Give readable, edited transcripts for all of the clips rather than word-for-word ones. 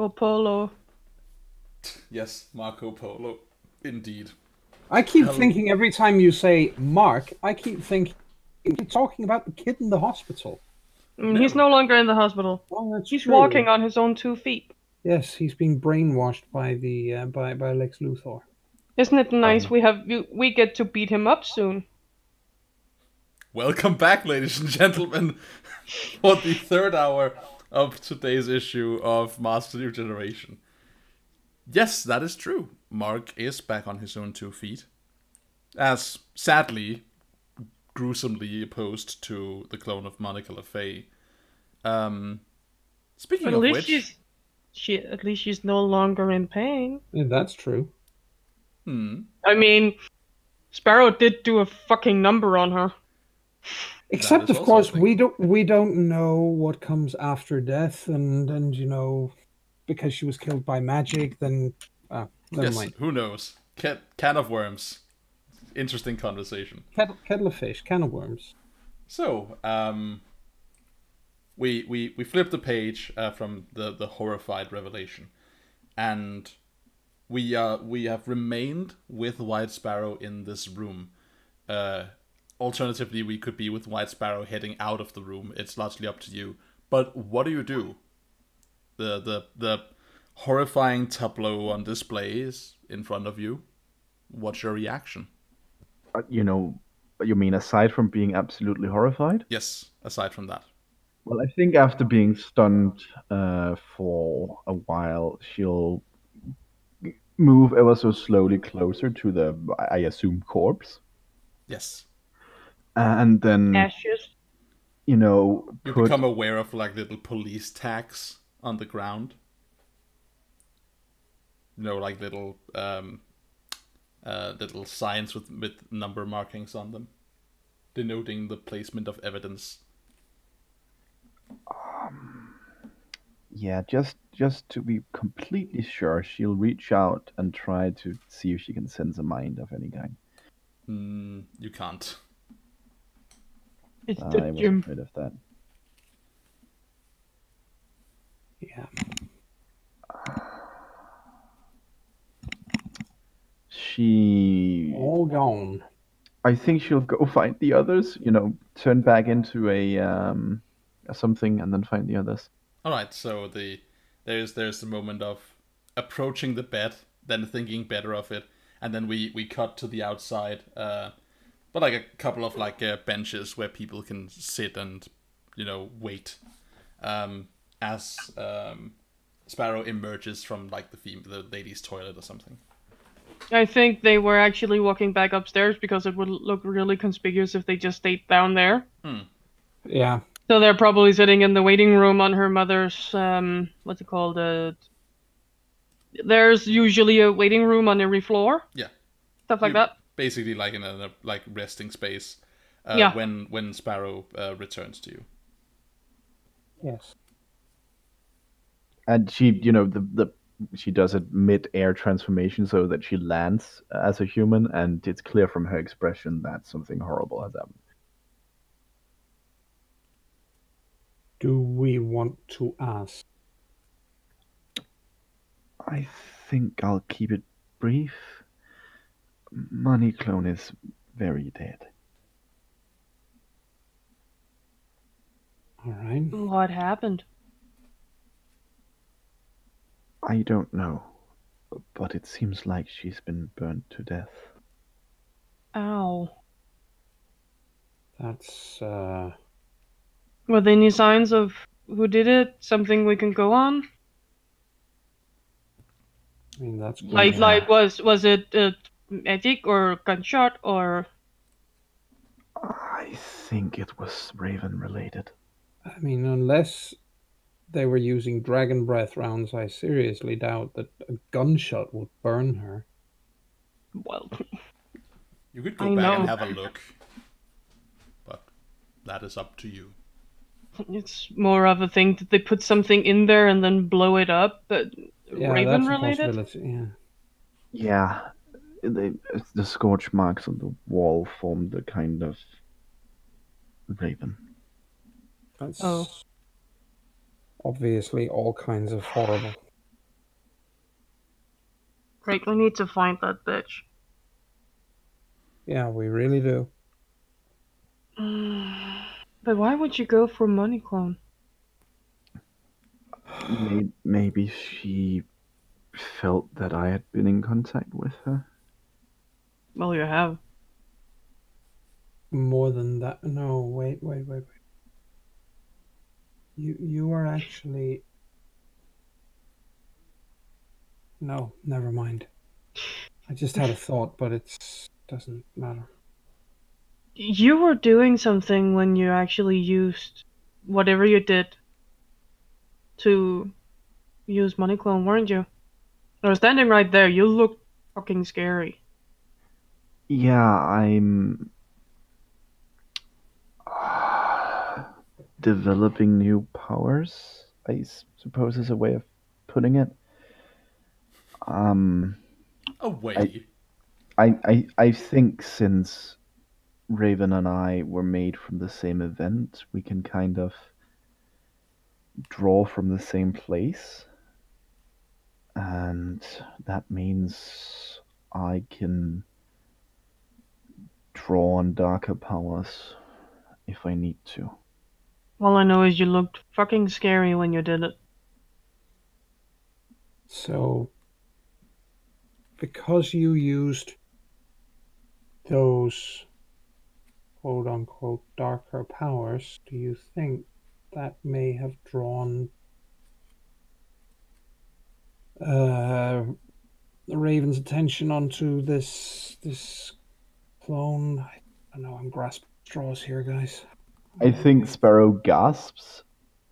Marco Polo. Yes, Marco Polo. Indeed. I keep thinking every time you say Mark, I keep thinking you're talking about the kid in the hospital. No. He's no longer in the hospital. Oh, that's true. Walking on his own 2 feet. Yes, he's being brainwashed by the by Lex Luthor. Isn't it nice we get to beat him up soon? Welcome back, ladies and gentlemen, for the third hour of today's issue of Master New Generation. Yes, that is true. Mark is back on his own 2 feet, as sadly, gruesomely opposed to the clone of Monica Le Fay. Speaking of which, at least she's no longer in pain. Yeah, that's true. Hmm. I mean, Sparrow did do a fucking number on her. Except, of course, we don't know what comes after death, and you know, because she was killed by magic, then never mind. Who knows? Can of worms. Interesting conversation. Kettle of fish, can of worms. So, we flip the page from the horrified revelation, and we have remained with White Sparrow in this room. Alternatively, we could be with White Sparrow heading out of the room. It's largely up to you. But what do? The horrifying tableau on display is in front of you. What's your reaction? You know, you mean aside from being absolutely horrified? Yes, aside from that. Well, I think after being stunned for a while, she'll move ever so slowly closer to the, I assume, corpse. Yes. And then, ashes. You know, you become aware of like little police tags on the ground. You know, like little little signs with number markings on them, denoting the placement of evidence. Yeah, just to be completely sure, she'll reach out and try to see if she can sense a mind of any kind. You can't. It's the gym. I was afraid of that. Yeah. She... all gone. I think she'll go find the others, you know, turn back into a something and then find the others. Alright, so there's the moment of approaching the bed, then thinking better of it, and then we cut to the outside, but like a couple of like benches where people can sit and, you know, wait, as Sparrow emerges from like the ladies' toilet or something. I think they were actually walking back upstairs because it would look really conspicuous if they just stayed down there. Hmm. Yeah. So they're probably sitting in the waiting room on her mother's what's it called? There's usually a waiting room on every floor. Yeah. Stuff like that. Basically, like in a like resting space, yeah. When Sparrow returns to you. Yes. And she, you know, she does a mid-air transformation so that she lands as a human, and it's clear from her expression that something horrible has happened. Do we want to ask? I think I'll keep it brief. Money Clone is very dead. All right. What happened? I don't know, but it seems like she's been burned to death. Ow. That's, Were there any signs of who did it? Something we can go on? I mean, that's... Like was it... magic or gunshot or... I think it was Raven related. I mean, unless they were using dragon breath rounds, I seriously doubt that a gunshot would burn her. Well, you could go back and have a look, but that is up to you. It's more of a thing that they put something in there and then blow it up. But yeah, Raven related. Yeah. The scorch marks on the wall formed a kind of raven. That's obviously all kinds of horrible. Frank, we need to find that bitch. Yeah, we really do. But why would you go for Money Clone? Maybe she felt that I had been in contact with her. Well, you have. More than that. No, wait. You were actually... No, never mind. I just had a thought, but it doesn't matter. You were doing something when you actually used whatever you did to use Money Clone, weren't you? I was standing right there. You looked fucking scary. Yeah, I'm... developing new powers, I suppose, is a way of putting it. A way. I think since Raven and I were made from the same event, we can kind of draw from the same place. And that means I can draw on darker powers if I need to. All I know is you looked fucking scary when you did it. So, because you used those quote-unquote darker powers, do you think that may have drawn Raven's attention onto this clone? I don't know, I'm grasping at straws here, guys. I think Sparrow gasps,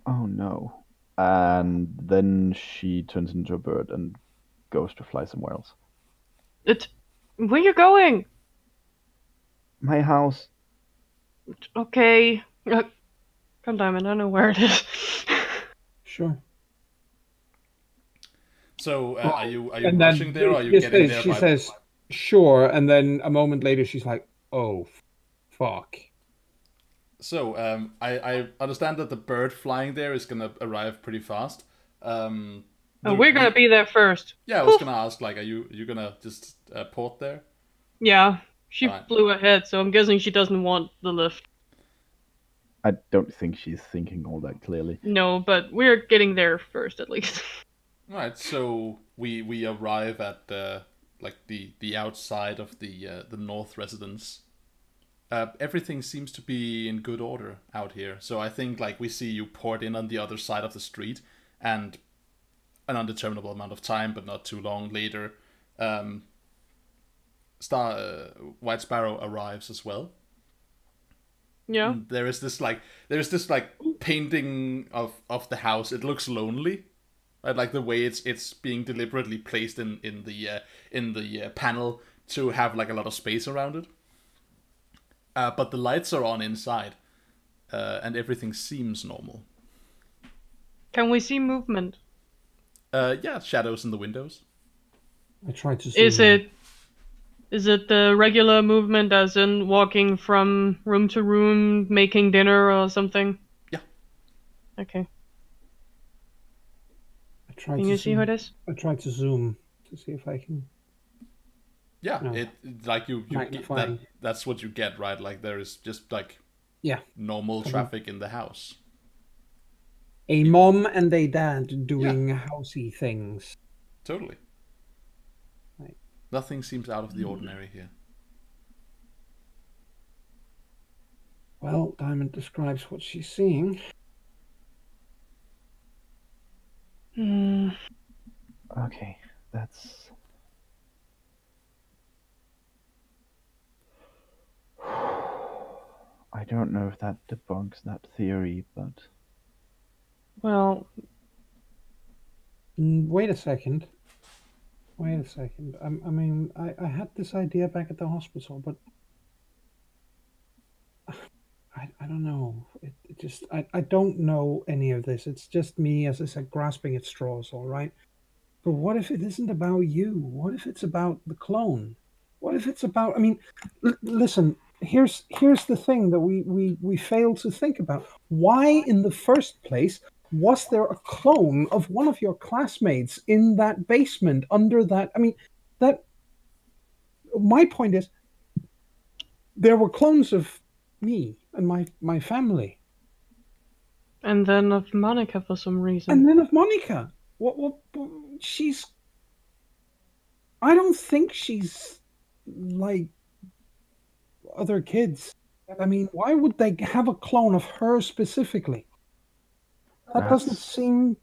"Oh no," and then she turns into a bird and goes to fly somewhere else. Where are you going? My house. Okay. Come, Diamond, I don't know where it is. Sure. So, are you rushing there, or are you getting there? She says, sure, and then a moment later she's like, oh, fuck. So, I understand that the bird flying there is going to arrive pretty fast. We're going to be there first. Yeah, I was going to ask, like, are you going to just port there? Yeah, she flew ahead, so I'm guessing she doesn't want the lift. I don't think she's thinking all that clearly. No, but we're getting there first, at least. Right, so we arrive at the outside of the North residence. Everything seems to be in good order out here. So I think, like, we see you poured in on the other side of the street, and an undeterminable amount of time, but not too long later, White Sparrow arrives as well. Yeah. And there is this painting of the house. It looks lonely, right? Like the way it's being deliberately placed in the panel to have like a lot of space around it. But the lights are on inside, and everything seems normal. Can we see movement? Yeah, shadows in the windows. I tried to see. Is it the regular movement, as in walking from room to room, making dinner or something? Yeah. Okay. Can you see who it is? I tried to zoom to see if I can. Yeah, no. That's what you get, right? Like, there is just normal traffic in the house. A mom and a dad doing housey things. Totally. Right. Nothing seems out of the ordinary here. Well, Diamond describes what she's seeing. Okay, that's... I don't know if that debunks that theory, but... Well... Wait a second. I mean, I had this idea back at the hospital, but... I don't know. It just... I don't know any of this. It's just me, as I said, grasping at straws, all right? But what if it isn't about you? What if it's about the clone? What if it's about... I mean, listen... Here's the thing that we fail to think about. Why in the first place was there a clone of one of your classmates in that basement under that? I mean, That, my point is, there were clones of me and my family. And then of Monica for some reason. And then of Monica. What she's... I don't think she's like other kids. I mean, why would they have a clone of her specifically? That doesn't seem...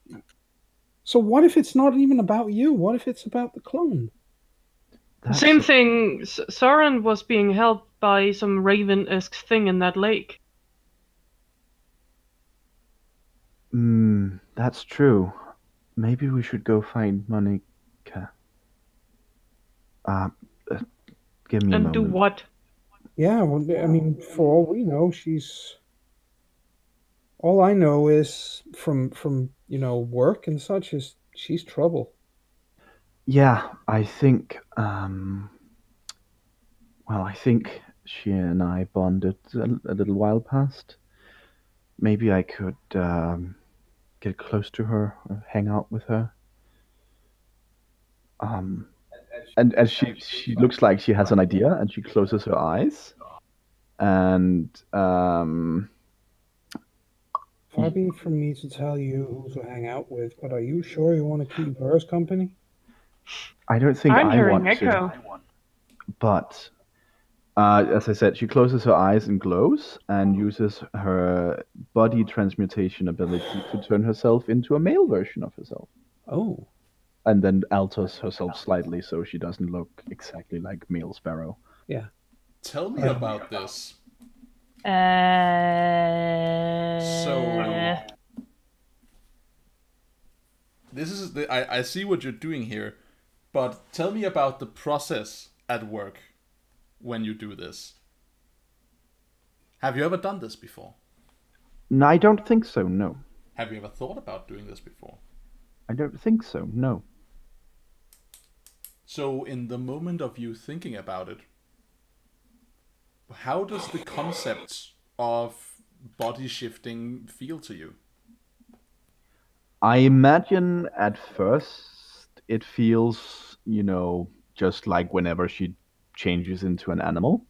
So what if it's not even about you? What if it's about the clone? Same thing. Soren was being held by some raven-esque thing in that lake. That's true. Maybe we should go find Monica. Give me a moment. And do what? Yeah, well, I mean, for all we know, she's... All I know is from you know, work and such, is she's trouble. Yeah, I think... well, I think she and I bonded a little while past. Maybe I could get close to her or hang out with her. And as she looks like she has an idea, and she closes her eyes. And far be it from me to tell you who to hang out with, but are you sure you want to keep hers company? I don't think I want to. But as I said, she closes her eyes and glows, and uses her body transmutation ability to turn herself into a male version of herself. Oh. And then alters herself slightly so she doesn't look exactly like Male Sparrow. Yeah. Tell me about this. So this is the, I see what you're doing here, but tell me about the process at work when you do this. Have you ever done this before? No, I don't think so. No. Have you ever thought about doing this before? I don't think so. No. So, in the moment of you thinking about it, how does the concept of body shifting feel to you? I imagine at first it feels, you know, just like whenever she changes into an animal.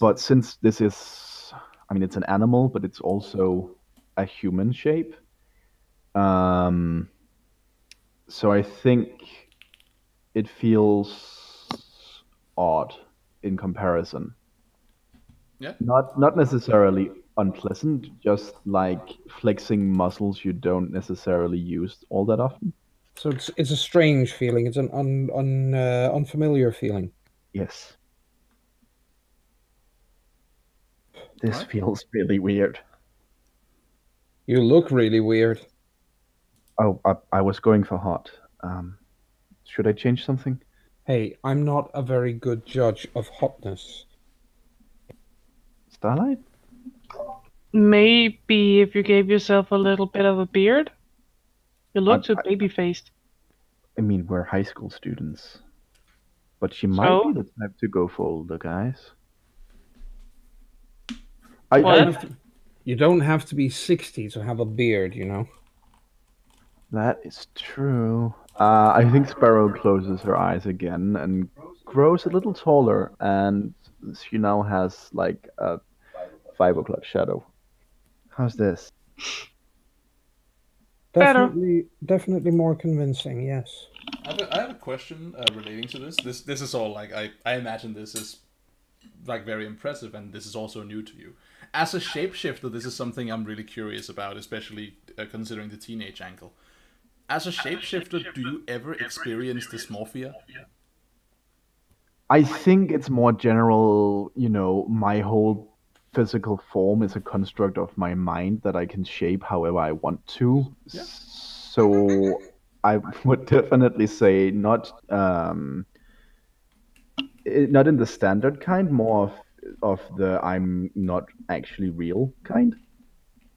But since this is, I mean, it's an animal, but it's also a human shape. So I think it feels odd in comparison. Yeah. Not necessarily unpleasant, just like flexing muscles you don't necessarily use all that often. So it's a strange feeling. It's an unfamiliar feeling. Yes. This feels really weird. You look really weird. Oh, I was going for hot. Should I change something? Hey, I'm not a very good judge of hotness. Starlight? Maybe if you gave yourself a little bit of a beard? You look too baby-faced. I mean, we're high school students. But she might be the type to go for older guys. You don't have to be 60 to have a beard, you know? That is true. I think Sparrow closes her eyes again and grows a little taller, and she now has like a 5 o'clock shadow. How's this? Definitely more convincing, yes. I have a question relating to this. This is all like, I imagine this is like very impressive, and this is also new to you. As a shapeshifter, this is something I'm really curious about, especially considering the teenage angle. As a shapeshifter, do you ever experience dysmorphia? I think it's more general, you know, my whole physical form is a construct of my mind that I can shape however I want to. Yeah. So I would definitely say not in the standard kind, more of the I'm not actually real kind.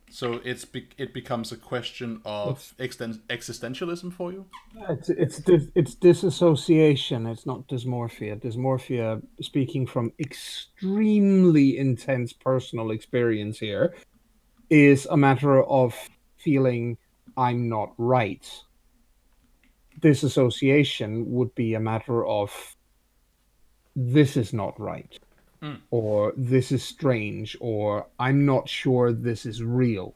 So it becomes a question of existentialism for you? It's disassociation. It's not dysmorphia. Dysmorphia, speaking from extremely intense personal experience here, is a matter of feeling I'm not right. disassociation would be a matter of this is not right, or this is strange, or I'm not sure this is real.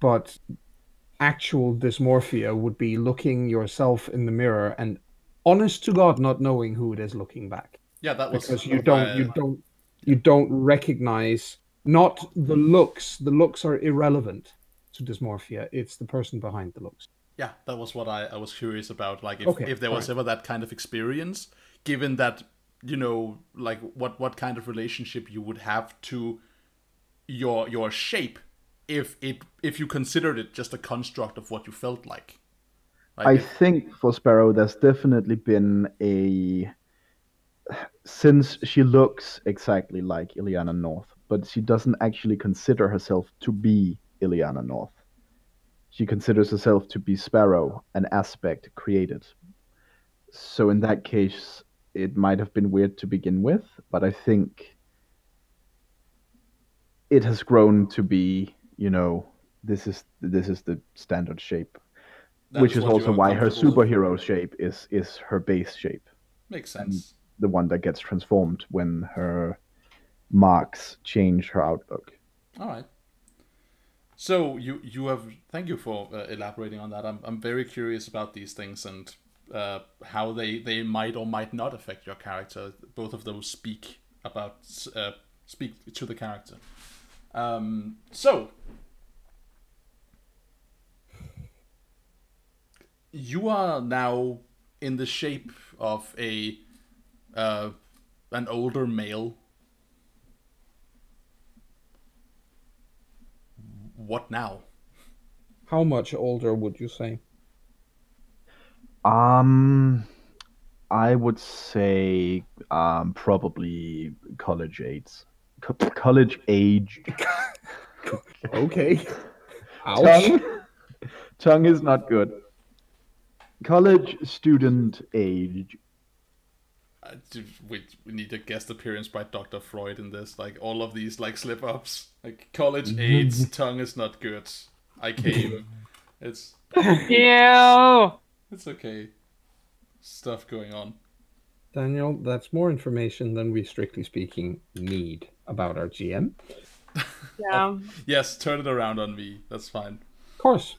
But actual dysmorphia would be looking yourself in the mirror and honest to God not knowing who it is looking back. Yeah, that was because you don't recognize, not the looks. The looks are irrelevant to dysmorphia. It's the person behind the looks. Yeah, that was what I was curious about. Like, if there was ever that kind of experience, given that, you know, like what kind of relationship you would have to your shape if you considered it just a construct of what you felt like. I think for Sparrow, there's definitely been a... Since she looks exactly like Ileana North, but she doesn't actually consider herself to be Ileana North. She considers herself to be Sparrow, an aspect created. So in that case, it might have been weird to begin with, but I think it has grown to be, you know, this is the standard shape, which is also why her superhero shape is her base shape. Makes sense. And the one that gets transformed when her marks change her outlook. All right. So you have, thank you for elaborating on that. I'm very curious about these things and how they might or might not affect your character. Both of those speak to the character. So you are now in the shape of an older male. What now? How much older would you say? I would say probably college age. College age. Okay. Tongue is not good. College student age. We need a guest appearance by Dr. Freud in this. Like, all of these, like, slip-ups. Like, college AIDS, tongue is not good. I came. It's... Ew! It's okay. Stuff going on. Daniel, that's more information than we, strictly speaking, need about our GM. Yeah. Yes, turn it around on me. That's fine. Of course.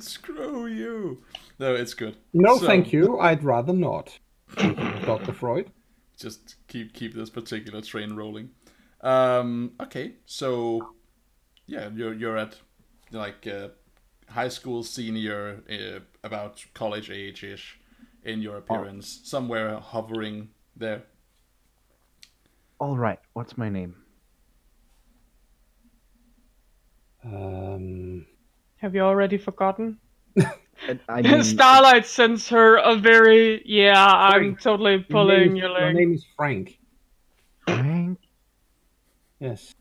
Screw you. No, it's good. No, so, thank you. I'd rather not. Dr. Freud. Just keep this particular train rolling. Okay, so yeah, you're at like high school senior, about college age-ish in your appearance, somewhere hovering there. All right. What's my name? Have you already forgotten? I mean, Starlight sends her a very, yeah, Frank. I'm totally pulling your leg. My name is Frank. Frank? Yes.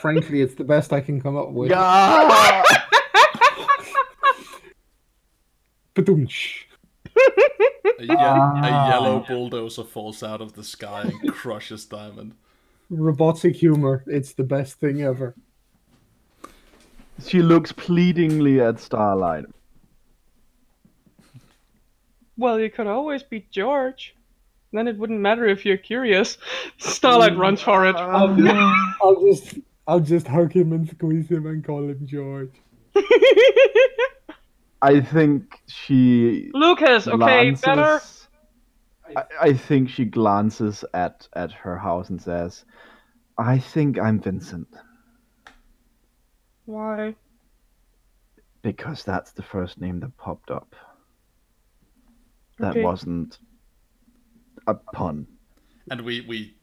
Frankly, it's the best I can come up with. Yeah. A yellow bulldozer falls out of the sky and crushes Diamond. Robotic humor. It's the best thing ever. She looks pleadingly at Starlight. Well, you could always be George. Then it wouldn't matter if you're curious. Starlight runs for it. I'll just hug him and squeeze him and call him George. I think she... Lucas, glances, okay, better? I think she glances at her house and says, I think I'm Vincent. Why? Because that's the first name that popped up. That wasn't a pun. And we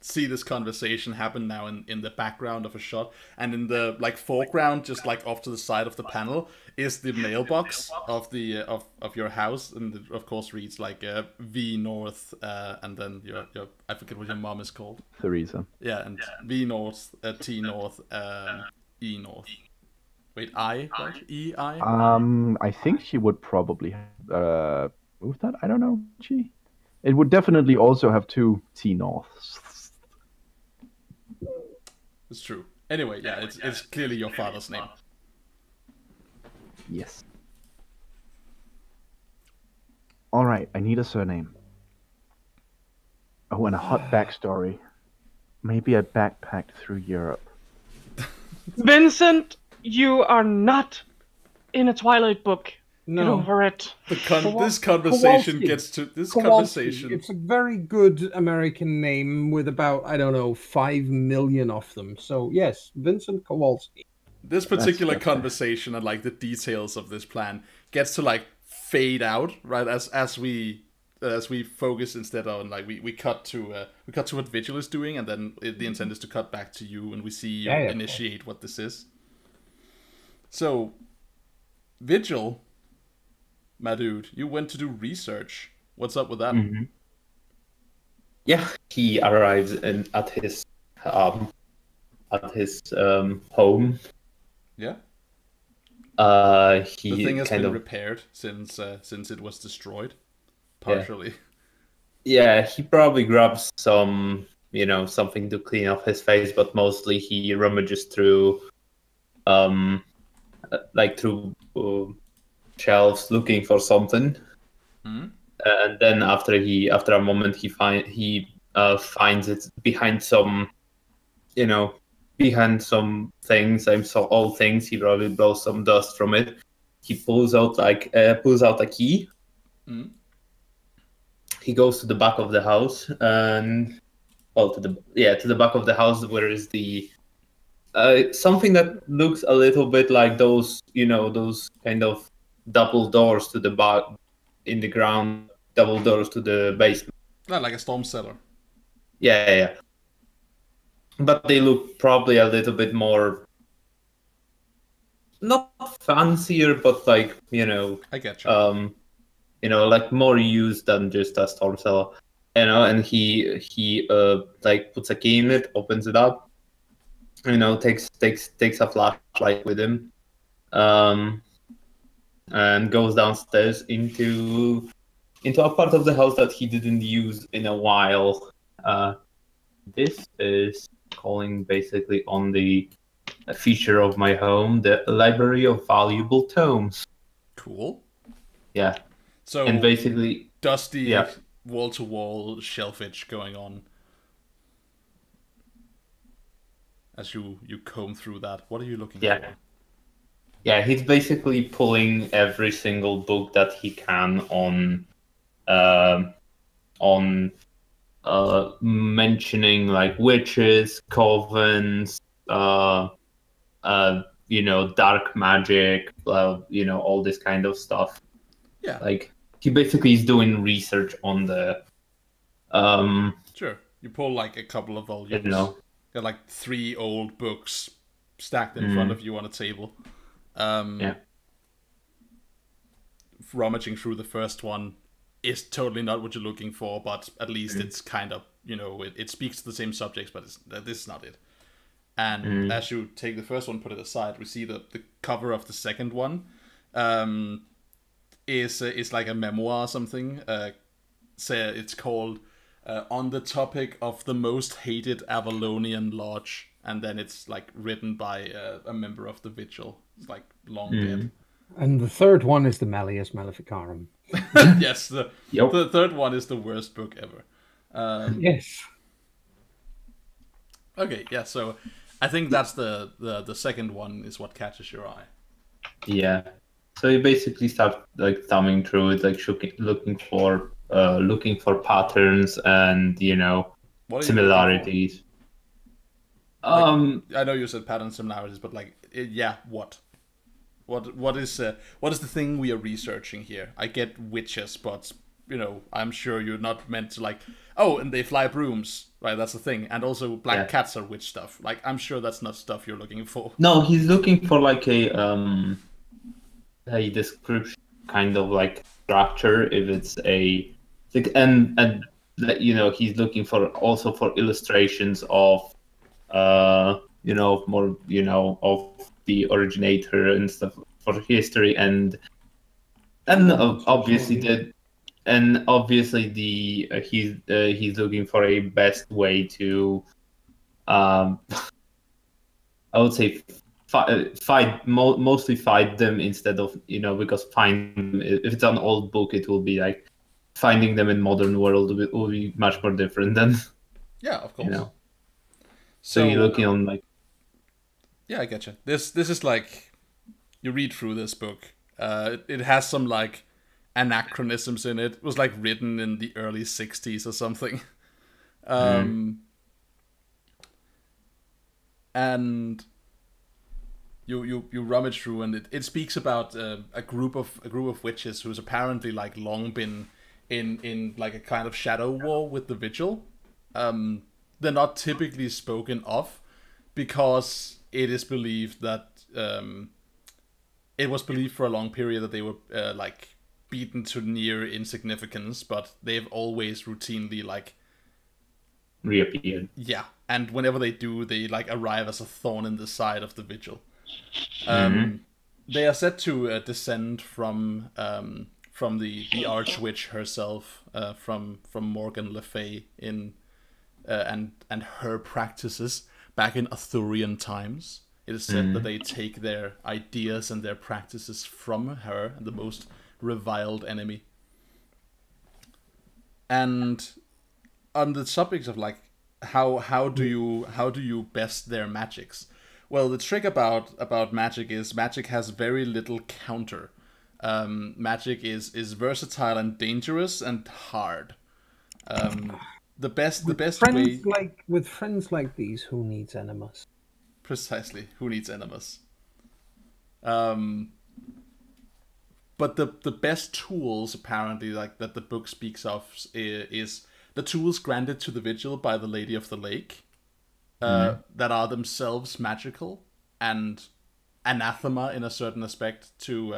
see this conversation happen now in the background of a shot, and in the like foreground, just like off to the side of the panel, is the mailbox of the of your house, and it, of course, reads like V North, and then your I forget what your mom is called. Theresa. Yeah, and V North, T North, E North. Wait, I? What? E I? I think she would probably move that. I don't know. Gee, it would definitely also have two T Norths. It's true. Anyway, yeah, it's clearly your father's name. Yes. All right, I need a surname. Oh, and a hot backstory. Maybe I backpacked through Europe. Vincent, you are not in a Twilight book. No. Get over it. This conversation gets to Kowalski. It's a very good American name with about, I don't know, 5 million of them. So yes, Vincent Kowalski. This particular conversation and like the details of this plan gets to like fade out right as we focus instead on like we cut to what Vigil is doing, and then the intent is to cut back to you and we see you initiate what this is. So Vigil, my dude, you went to do research. What's up with that? Mm-hmm. Yeah, he arrives in at his home. Yeah. The thing has been repaired since it was destroyed, partially. Yeah, he probably grabs some, you know, something to clean off his face, but mostly he rummages through, shelves looking for something. Mm-hmm. And then after a moment he finds it behind some, you know, behind some things, old things. He probably blows some dust from it. He pulls out a key. Mm. He goes to the back of the house and to the back of the house where is the something that looks a little bit like those, you know, those kind of double doors to the back in the ground, double doors to the basement. Not like a storm cellar. Yeah. But they look probably a little bit more, not fancier, but like, you know, I get you. You know, like more used than just a storm cellar, you know. And he puts a key in it, opens it up, you know, takes a flashlight with him, and goes downstairs into a part of the house that he didn't use in a while. This is calling basically on the feature of my home, the Library of Valuable Tomes. Cool. Yeah. So and basically dusty wall-to-wall shelfage going on. As you comb through that, what are you looking for? Yeah, he's basically pulling every single book that he can on mentioning like witches, covens, you know, dark magic, you know, all this kind of stuff. Yeah, like he basically is doing research on the. Sure, you pull like a couple of volumes. You know, got like 3 old books stacked in front of you on a table. Rummaging through the first one is totally not what you're looking for, but at least it's kind of, you know, it speaks to the same subjects, but this is not it. And as you take the first one, put it aside, we see the cover of the second one is like a memoir or something. It's called On the Topic of the Most Hated Avalonian Lodge, and then it's like written by a member of the Vigil. It's like long dead. And the third one is the Malleus Maleficarum. Yes, the third one is the worst book ever. Yes. Okay, yeah. So I think that's the second one is what catches your eye. Yeah. So you basically start like thumbing through it, like looking for patterns and, you know, similarities. Like, I know you said patterns, similarities, but like, what is the thing we are researching here? I get witches, but, you know, I'm sure you're not meant to like, oh, and they fly brooms, right? That's the thing. And also black cats are witch stuff. Like, I'm sure that's not stuff you're looking for. No, he's looking for like a description, kind of like structure, if it's a, and you know, he's looking for also for illustrations of, you know, more, you know, of the originator and stuff for history, and obviously he's looking for a best way to I would say mostly fight them instead of, you know, because find them, if it's an old book, it will be like finding them in modern world will be much more different than. Yeah, of course. You know. So you're looking on like. Yeah, I get you. This is like, you read through this book. It has some like anachronisms in it. It was like written in the early 60s or something. And you rummage through, and it speaks about a group of witches who's apparently like long been in like a kind of shadow war with the Vigil. They're not typically spoken of because it is believed that it was believed for a long period that they were like beaten to near insignificance, but they've always routinely like reappeared. Yeah. And whenever they do, they like arrive as a thorn in the side of the Vigil. They are said to descend from the Archwitch herself, from Morrigan Le Fay in and her practices back in Arthurian times. It is said that they take their ideas and their practices from her, the most reviled enemy. And on the subject of like how do you best their magics? Well, the trick about magic is magic has very little counter. Magic is versatile and dangerous and hard. With friends like these, who needs enemas? Precisely, who needs enemas? But the best tools apparently like that the book speaks of is the tools granted to the Vigil by the Lady of the Lake, that are themselves magical and anathema in a certain aspect to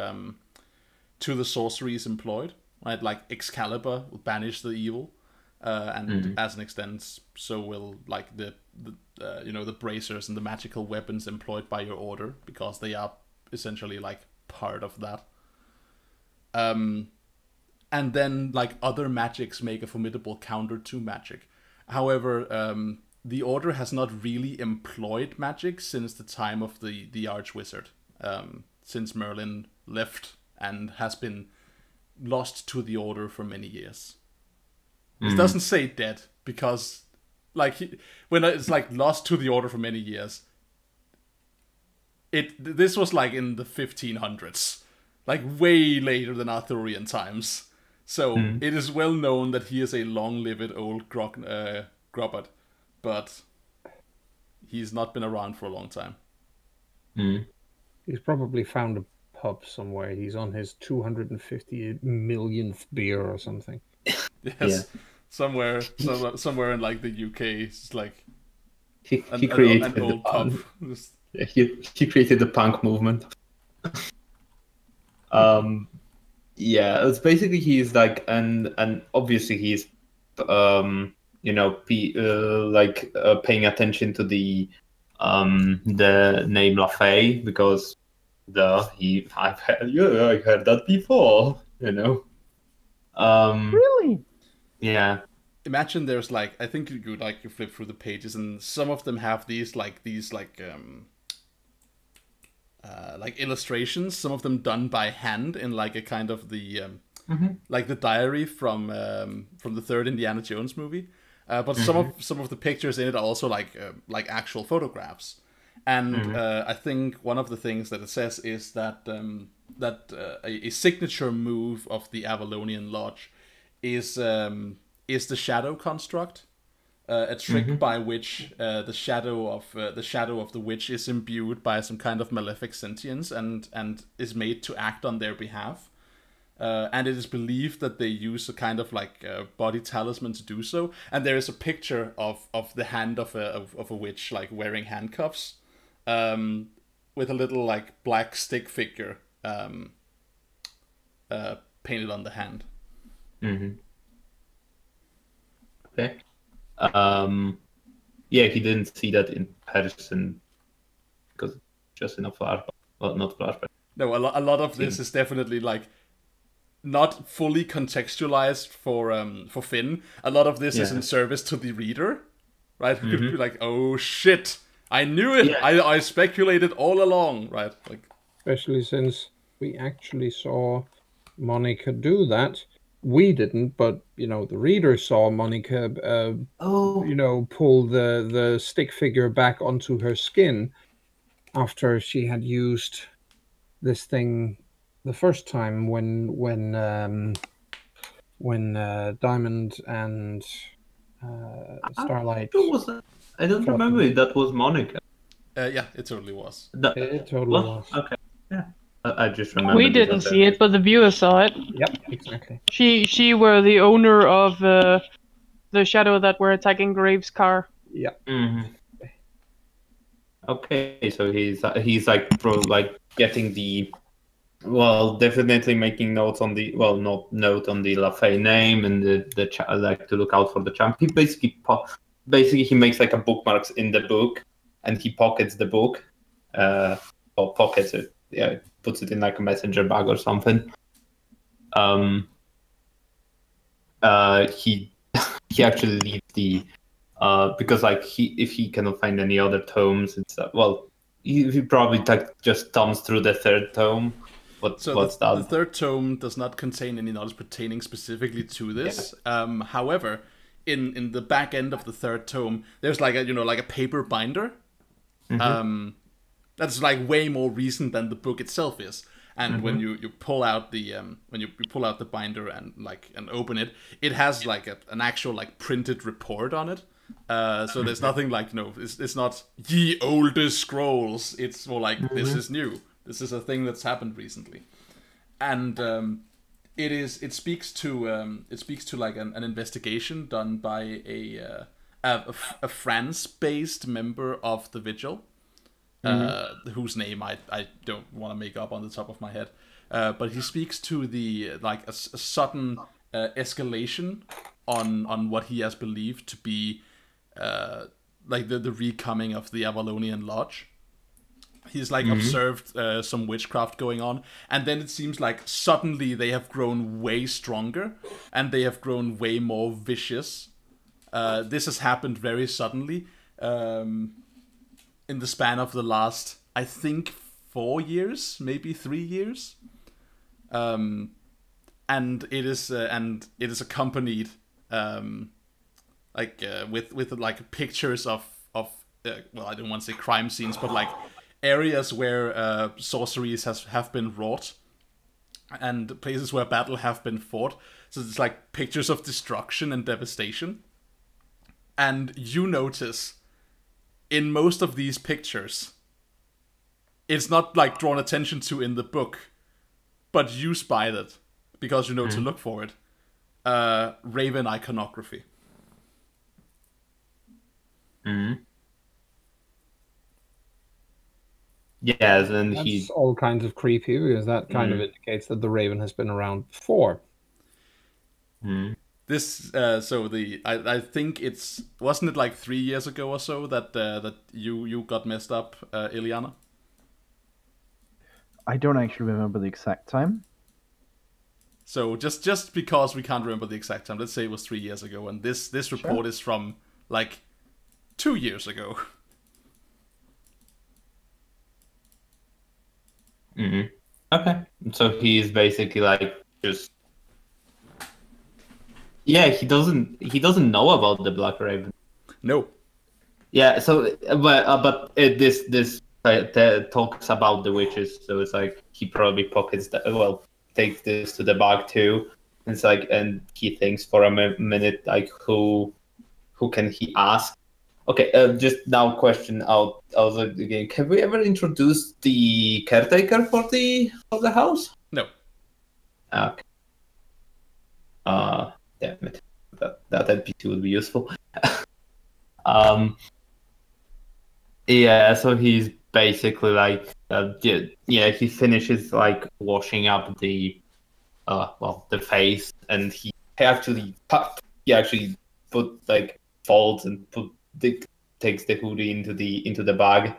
the sorceries employed, right? Like Excalibur will banish the evil, and as an extent, so will like the you know, the bracers and the magical weapons employed by your order, because they are essentially like part of that. And then, like, other magics make a formidable counter to magic. However, the Order has not really employed magic since the time of the Archwizard, since Merlin left and has been lost to the Order for many years. It doesn't say dead, because, like, when it's, like, lost to the Order for many years, this was, like, in the 1500s. Like, way later than Arthurian times. So it is well known that he is a long-lived old Grobbard, but he's not been around for a long time. He's probably found a pub somewhere. He's on his 250 millionth beer or something. Yes, yeah. somewhere in like the UK, it's like he created an old pub. He created the punk movement. Yeah, it's basically he's like, and obviously he's, you know, paying attention to the name Le Fay, because I've heard that before, you know. Really? Yeah. Imagine there's like, I think you flip through the pages, and some of them have these illustrations, some of them done by hand in like a kind of the like the diary from the third Indiana Jones movie, but some of the pictures in it are also like actual photographs, and I think one of the things that it says is that a signature move of the Avalonian Lodge is the shadow construct. A trick by which the shadow of the witch is imbued by some kind of malefic sentience and is made to act on their behalf, and it is believed that they use a kind of like body talisman to do so. And there is a picture of the hand of a witch like wearing handcuffs, with a little like black stick figure painted on the hand. Okay. Yeah, he didn't see that in person because just in a flashback, well, not flashback. No, a lot of this is definitely like not fully contextualized for Finn. A lot of this is in service to the reader, right? Who could be like, "Oh shit, I knew it. Yeah. I speculated all along, right? Like, especially since we actually saw Monica do that. We didn't, but you know, the reader saw Monica, you know, pull the stick figure back onto her skin after she had used this thing the first time when Diamond and Starlight. I don't remember if that was Monica. Yeah, it totally was. It totally was. Okay. Yeah. I just remember. We didn't see it, but the viewer saw it. Yep, exactly. She were the owner of the shadow that were attacking Graves' car. Yeah. Mm-hmm. Okay, so he's like getting the, well, definitely making notes on the, well, not note on the Le Fay name and the like to look out for the champ. He basically he makes like a bookmarks in the book, and he pockets the book, or pockets it. Yeah, puts it in like a messenger bag or something. He actually leaves the because like if he cannot find any other tomes, it's well, he probably just thumbs through the third tome. The third tome does not contain any knowledge pertaining specifically to this. Yeah. However, in the back end of the third tome, there's like a, you know, like a paper binder. Mm-hmm. That's like way more recent than the book itself is. And mm-hmm. when you pull out the when you pull out the binder and open it, it has like an actual like printed report on it. So there's nothing like, you know, it's not ye older scrolls. It's more like mm-hmm. this is new. This is a thing that's happened recently, and it speaks to like an investigation done by a France-based member of the Vigil. Mm-hmm. Whose name I don't want to make up on the top of my head, but he speaks to the like a sudden escalation on what he has believed to be like the recoming of the Avalonian Lodge. He's like mm-hmm. observed some witchcraft going on, and then it seems like suddenly they have grown way stronger and they have grown way more vicious. This has happened very suddenly. In the span of the last, I think, 4 years, maybe 3 years, and it is accompanied with like pictures of well, I don't want to say crime scenes, but like areas where sorceries have been wrought and places where battle have been fought. So it's like pictures of destruction and devastation, and you notice. In most of these pictures, it's not like drawn attention to in the book, but you spy that because you know to look for it. Raven iconography. Mm-hmm. Yes, and that's all kinds of creepy because that kind of indicates that the Raven has been around before. Mm. This I think wasn't it like 3 years ago or so that that you got messed up, Ileana? I don't actually remember the exact time. So just because we can't remember the exact time, let's say it was 3 years ago, and this report is from like 2 years ago. Mm-hmm. Okay, so he is basically like just. Yeah, he doesn't know about the Black Raven. No. Yeah, so but this talks about the witches, so it's like he probably pockets that. Well, takes this to the bag too. It's like, and he thinks for a minute, like who can he ask? Okay, just now question out of the game. Have we ever introduced the caretaker for the house? No. Okay. Damn it. That NPC would be useful. Yeah, so he's basically like, he finishes like washing up the face, and he actually put like folds and takes the hoodie into the bag.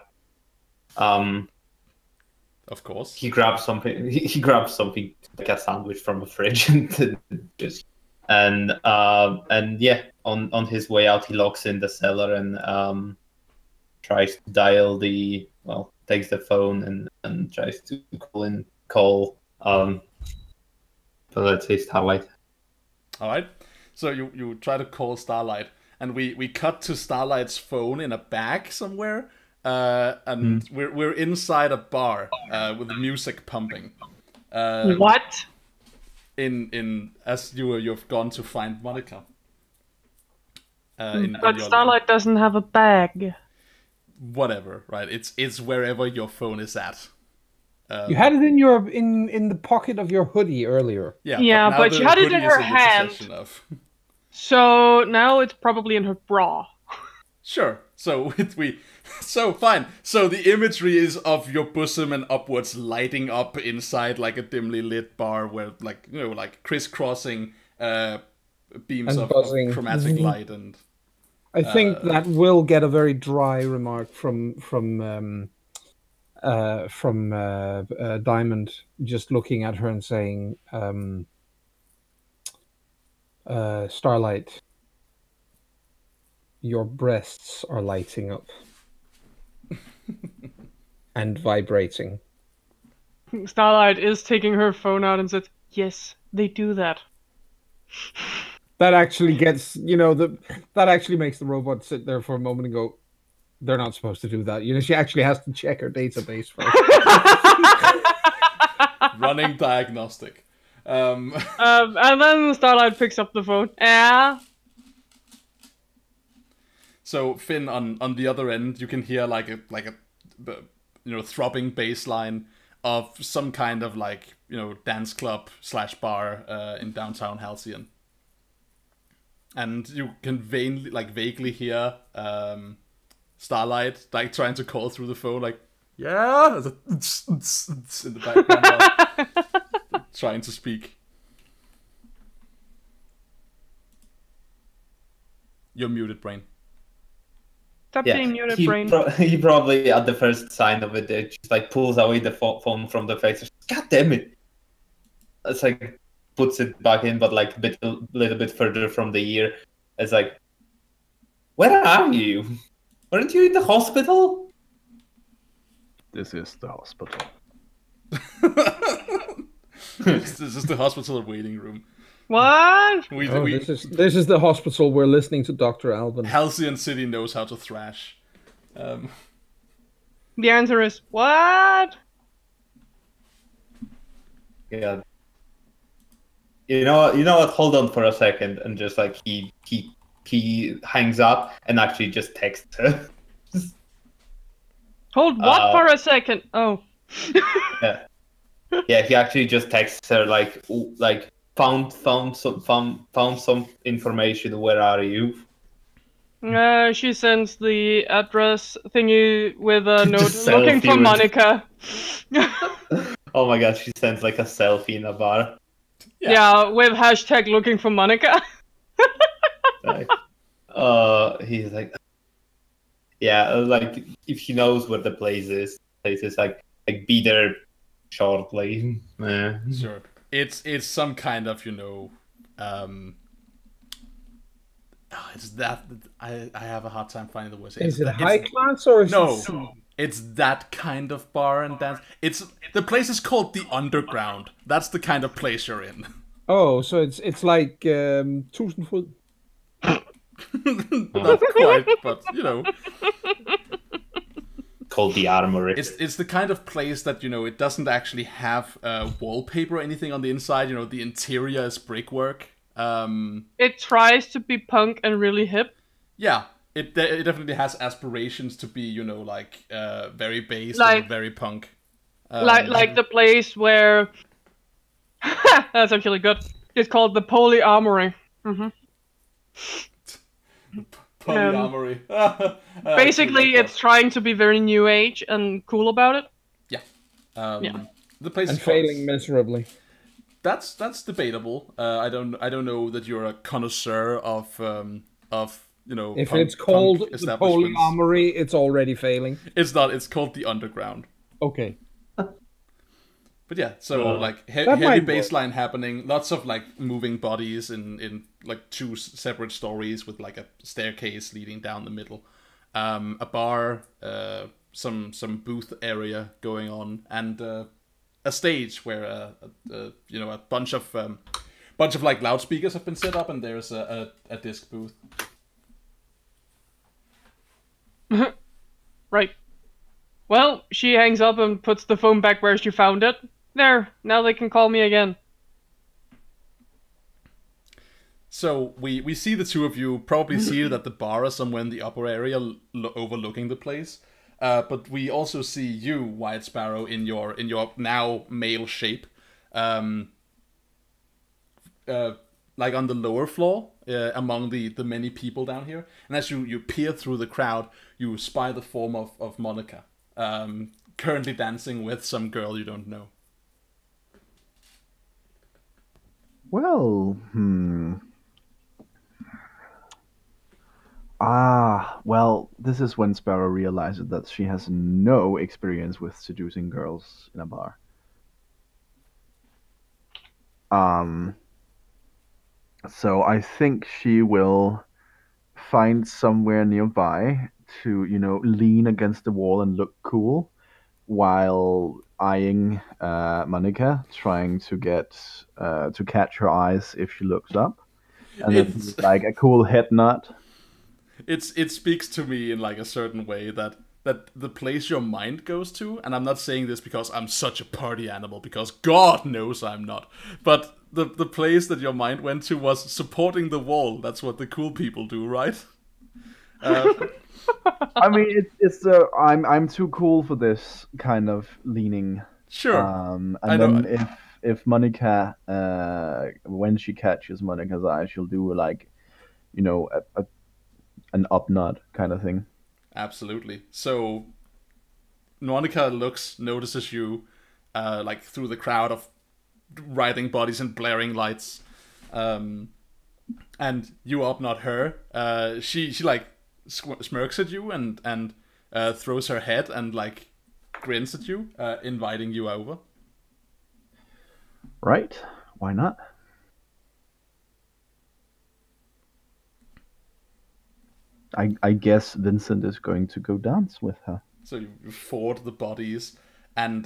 Of course, he grabs something. He grabs something like a sandwich from a fridge and just. And yeah, on his way out, he locks in the cellar and tries to dial the, well, takes the phone and tries to call. So let's say Starlight. All right. So you try to call Starlight, and we cut to Starlight's phone in a bag somewhere, and we're inside a bar with music pumping. What? In as you've gone to find Monica. But Starlight doesn't have a bag. Whatever, right? It's wherever your phone is at. You had it in your in the pocket of your hoodie earlier. Yeah, yeah, but you had it in her hand. So now it's probably in her bra. Sure. So fine. So the imagery is of your bosom and upwards lighting up inside like a dimly lit bar where like crisscrossing beams of chromatic light, and I think that will get a very dry remark from Diamond, just looking at her and saying, Starlight, your breasts are lighting up and vibrating. Starlight is taking her phone out and says, yes, they do that. That actually gets, that actually makes the robot sit there for a moment and go, they're not supposed to do that. She actually has to check her database first. Running diagnostic. And then Starlight picks up the phone. So Finn, on the other end, you can hear like a throbbing bass line of some kind of dance club / bar in downtown Halcyon. And you can vaguely hear Starlight trying to call through the phone, yeah, in the background, trying to speak. You're muted, Brain. Stop being muted, Brain. He probably, at the first sign of it, just pulls away the phone from the face. God damn it! It's puts it back in, but a little bit further from the ear. It's where are you? Weren't you in the hospital? This is the hospital. This is the hospital waiting room. What? This is the hospital. We're listening to Dr. Alban. Halcyon City knows how to thrash. The answer is what? Yeah. You know what? Hold on for a second, and just he hangs up and actually just texts her. Hold what for a second? Oh. Yeah. He actually just texts her found some information. Where are you? She sends the address thingy with a note looking for Monica. Oh my god! She sends a selfie in a bar. Yeah, with hashtag looking for Monica. He's if he knows where the place is be there shortly. Sure. It's some kind of it's that I have a hard time finding the words. Is it high class or is it? No, it's that kind of bar and dance. It's the place is called the Underground. That's the kind of place you're in. Oh, so it's like 1000 foot. Not quite, but called the Armory. It's the kind of place that it doesn't actually have wallpaper or anything on the inside. The interior is brickwork. It tries to be punk and really hip. Yeah, it definitely has aspirations to be very based and very punk. Like the place where that's actually good. It's called the Poly Armory. Mm-hmm. Polyamory. Basically, it's trying to be very new age and cool about it. Yeah, The place is failing miserably. That's debatable. I don't know that you're a connoisseur of. If it's called the Polyamory, it's already failing. It's not. It's called the Underground. Okay. But yeah, so heavy baseline happening, lots of moving bodies in two separate stories with a staircase leading down the middle, a bar, some booth area going on, and a stage where you know, a bunch of like loudspeakers have been set up, and there's a disc booth. Right. Well, she hangs up and puts the phone back where she found it. There, now they can call me again. So we see the two of you probably seated at the bar or somewhere in the upper area overlooking the place. But we also see you, White Sparrow, in your now male shape, like on the lower floor, among the many people down here. And as you peer through the crowd, you spy the form of Monica, currently dancing with some girl you don't know. Well, well, this is when Sparrow realizes that she has no experience with seducing girls in a bar. So I think she will find somewhere nearby to, you know, lean against the wall and look cool while eyeing Monica, trying to get to catch her eyes if she looks up. And it's like a cool head nod. It speaks to me in like a certain way that the place your mind goes to, and I'm not saying this because I'm such a party animal, because God knows I'm not, but the place that your mind went to was supporting the wall. That's what the cool people do, right? I mean, it's I'm too cool for this kind of leaning. Sure. And then if Monica, when she catches Monica's eye, she'll do like, you know, an up nod kind of thing. Absolutely. So Monica notices you, like through the crowd of writhing bodies and blaring lights, and you up nod her. She like smirks at you and throws her head and like grins at you, inviting you over. Right? Why not? I guess Vincent is going to go dance with her. So you ford the bodies, and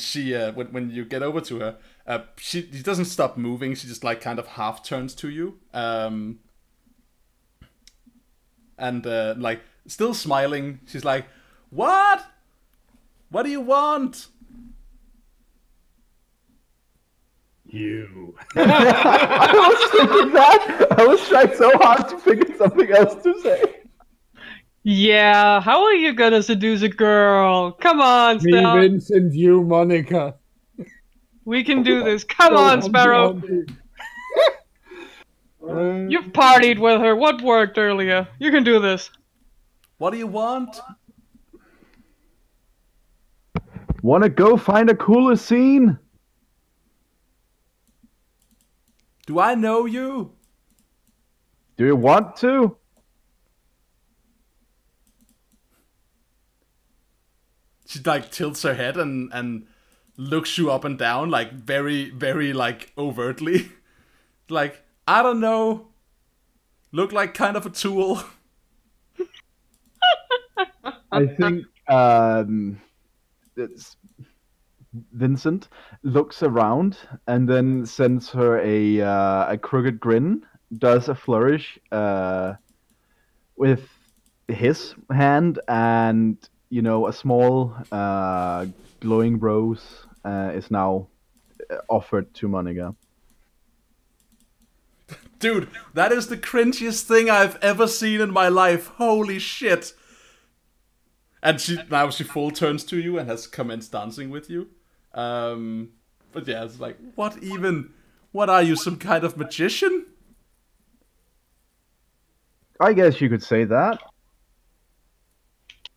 she when you get over to her, she doesn't stop moving. She just like kind of half turns to you, and like still smiling. She's like, "What? What do you want?" You. I was thinking that. I was trying so hard to figure something else to say. Yeah, how are you gonna seduce a girl? Come on, Sparrow. Me, Vincent, you, Monica. We can do this. Come on, Sparrow. You've partied with her. What worked earlier? You can do this. What do you want? Wanna go find a cooler scene? Do I know you? Do you want to? She like tilts her head and looks you up and down, like very, very like overtly. Like, I don't know. Look like kind of a tool. I think it's... Vincent looks around and then sends her a crooked grin, does a flourish with his hand, and, you know, a small glowing rose is now offered to Monica. Dude, that is the cringiest thing I've ever seen in my life. Holy shit. And now she full turns to you and has commenced dancing with you. But yeah, it's like, what are you, some kind of magician? I guess you could say that.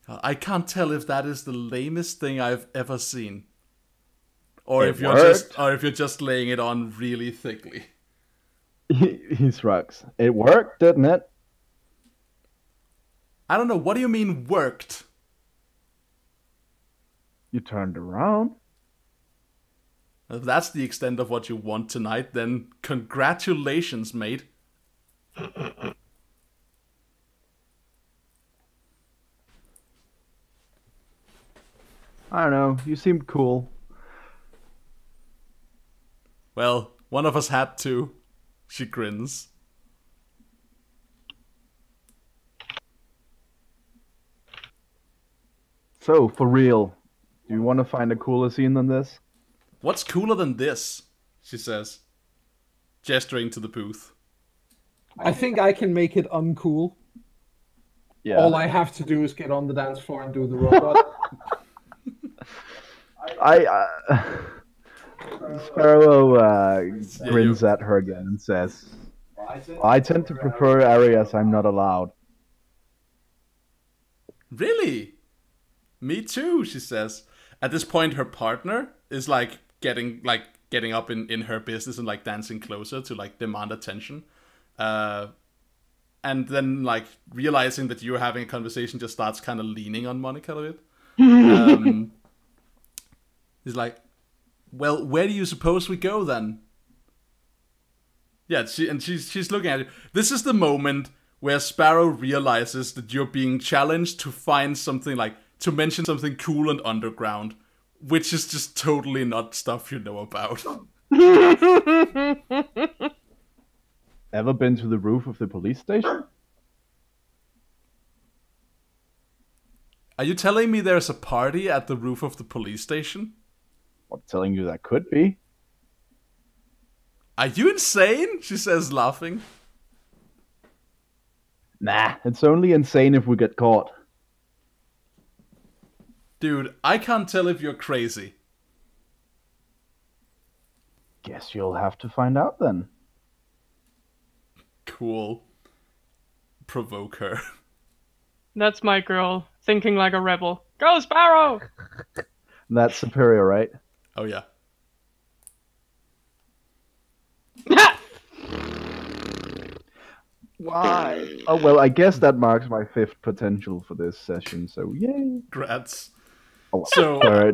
I can't tell if that is the lamest thing I've ever seen, or if you're just laying it on really thickly. He shrugs. It worked, didn't it? I don't know. What do you mean worked? You turned around. If that's the extent of what you want tonight, then congratulations, mate. I don't know. You seemed cool. Well, one of us had to. She grins. So, for real, do you want to find a cooler scene than this? What's cooler than this? She says, gesturing to the booth. I think I can make it uncool. Yeah. All I have to do is get on the dance floor and do the robot. Sparrow grins at her again and says, I tend to prefer areas I'm not allowed. Really? Me too, she says. At this point, her partner is like getting up in her business and like dancing closer to like demand attention, and then like realizing that you're having a conversation, just starts kind of leaning on Monica a bit. He's like, "Well, where do you suppose we go then?" Yeah, she's looking at you. This is the moment where Sparrow realizes that you're being challenged to find something like. To mention something cool and underground, which is just totally not stuff you know about. Ever been to the roof of the police station? Are you telling me there's a party at the roof of the police station? I'm telling you that could be. Are you insane? She says, laughing. Nah, it's only insane if we get caught. Dude, I can't tell if you're crazy. Guess you'll have to find out then. Cool. Provoke her. That's my girl, thinking like a rebel. Go, Sparrow! That's superior, right? Oh, yeah. Why? Oh, well, I guess that marks my 5th potential for this session, so yay. Grats. So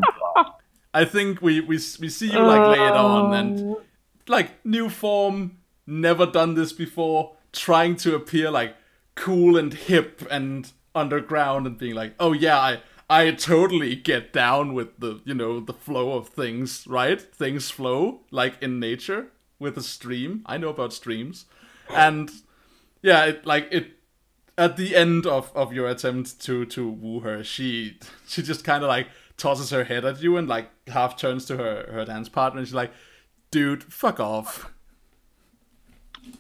I think we see you like lay it on and like new form, never done this before, trying to appear like cool and hip and underground and being like, oh yeah, I totally get down with the the flow of things, right? Things flow like in nature with a stream. I know about streams, and yeah, it. At the end of your attempt to woo her, she just kind of like tosses her head at you and like half turns to her dance partner and she's like, dude, fuck off.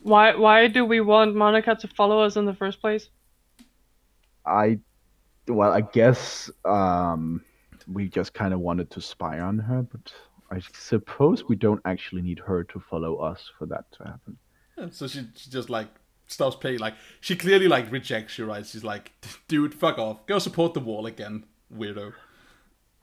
Why do we want Monica to follow us in the first place? I guess we just kind of wanted to spy on her, but I suppose we don't actually need her to follow us for that to happen. Yeah, so she just like stops playing. Like, she clearly like rejects you, right? She's like, dude, fuck off, go support the wall again, weirdo.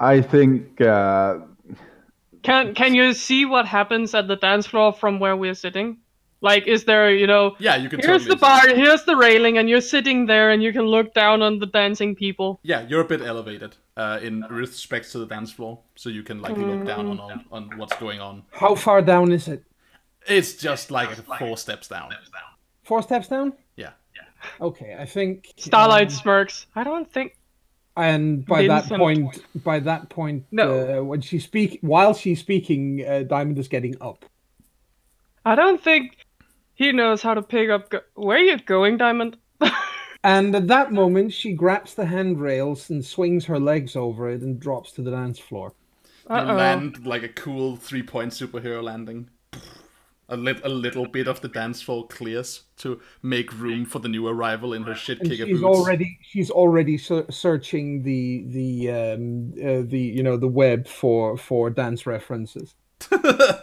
I think can you see what happens at the dance floor from where we're sitting? Like, is there yeah, you can, here's totally the bar, here's the railing, and you're sitting there and you can look down on the dancing people. Yeah, you're a bit elevated in respect to the dance floor, so you can like look down on what's going on. How far down is it? It's just like 4 steps down. 4 steps down? Yeah. Okay, I think Starlight smirks. I don't think. And by Vincent. by that point, no. When she while she's speaking, Diamond is getting up. I don't think he knows how to pick up. Where are you going, Diamond? And at that moment, she grabs the handrails and swings her legs over it and drops to the dance floor. You land like a cool 3-point superhero landing. A little bit of the dance floor clears to make room for the new arrival in her shit kicker boots. She's already searching the the web for dance references.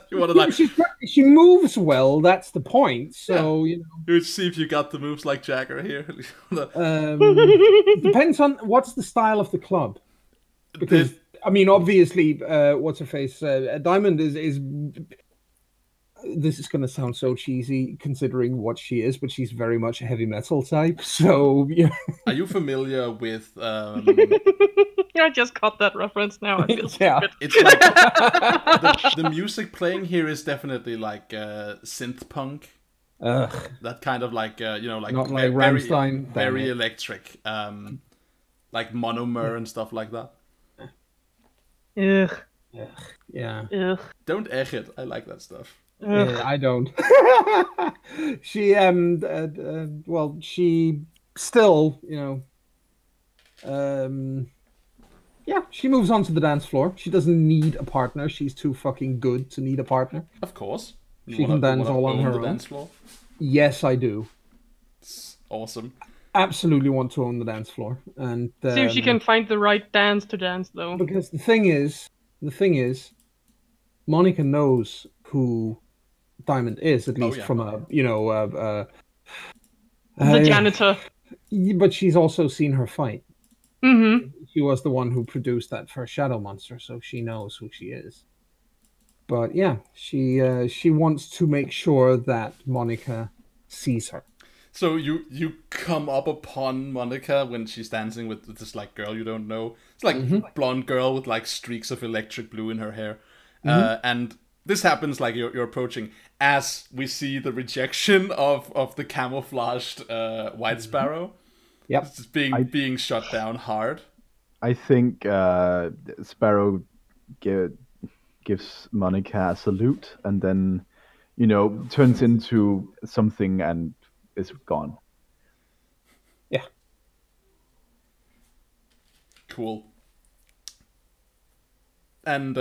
You wanna like... she moves well. That's the point. So yeah. You would see if you got the moves like Jagger here. Depends on what's the style of the club. Because I mean, obviously, what's her face? Diamond is. This is going to sound so cheesy considering what she is, but she's very much a heavy metal type, so yeah. Are you familiar with I just caught that reference now. I feel stupid. It's like the music playing here is definitely like synth punk. Ugh. That kind of like like, not like Rammstein, very electric, like Monomer and stuff like that. Ugh. Ugh. Yeah. Ugh. Don't egg it. I like that stuff. Yeah, I don't. She, well, she still, you know, yeah, she moves on to the dance floor. She doesn't need a partner. She's too fucking good to need a partner. Of course. She can dance all on her own. Dance floor? Yes, I do. It's awesome. Absolutely want to own the dance floor. And see if she can find the right dance to dance, though. Because the thing is, Monica knows who Diamond is, at least from a, you know, the janitor. But she's also seen her fight. Mm-hmm. She was the one who produced that first shadow monster, so she knows who she is. But yeah, she wants to make sure that Monica sees her. So you come up upon Monica when she's dancing with this like girl you don't know. It's like blonde girl with like streaks of electric blue in her hair, and this happens like you're approaching as we see the rejection of the camouflaged White Sparrow. Yep, it's being shot down hard. I think Sparrow gives Monica a salute and then, you know, turns into something and is gone. Yeah. Cool. And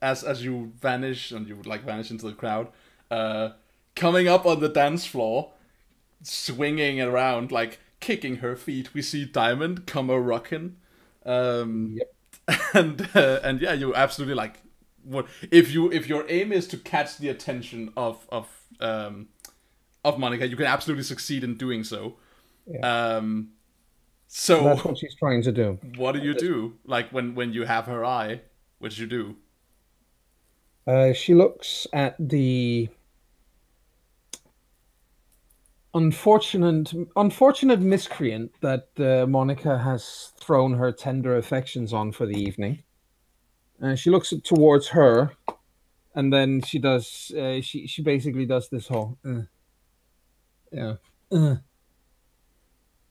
as you vanish and you like vanish into the crowd, coming up on the dance floor, swinging around like kicking her feet, we see Diamond come a-rockin'. And yeah, you absolutely like what if your aim is to catch the attention of Monica, you can absolutely succeed in doing so. Yeah. So that's what she's trying to do. What do you do? Like when you have her eye, what do you do? She looks at the unfortunate miscreant that Monica has thrown her tender affections on for the evening. And she looks towards her, and then she does. She basically does this whole. Yeah. Yeah,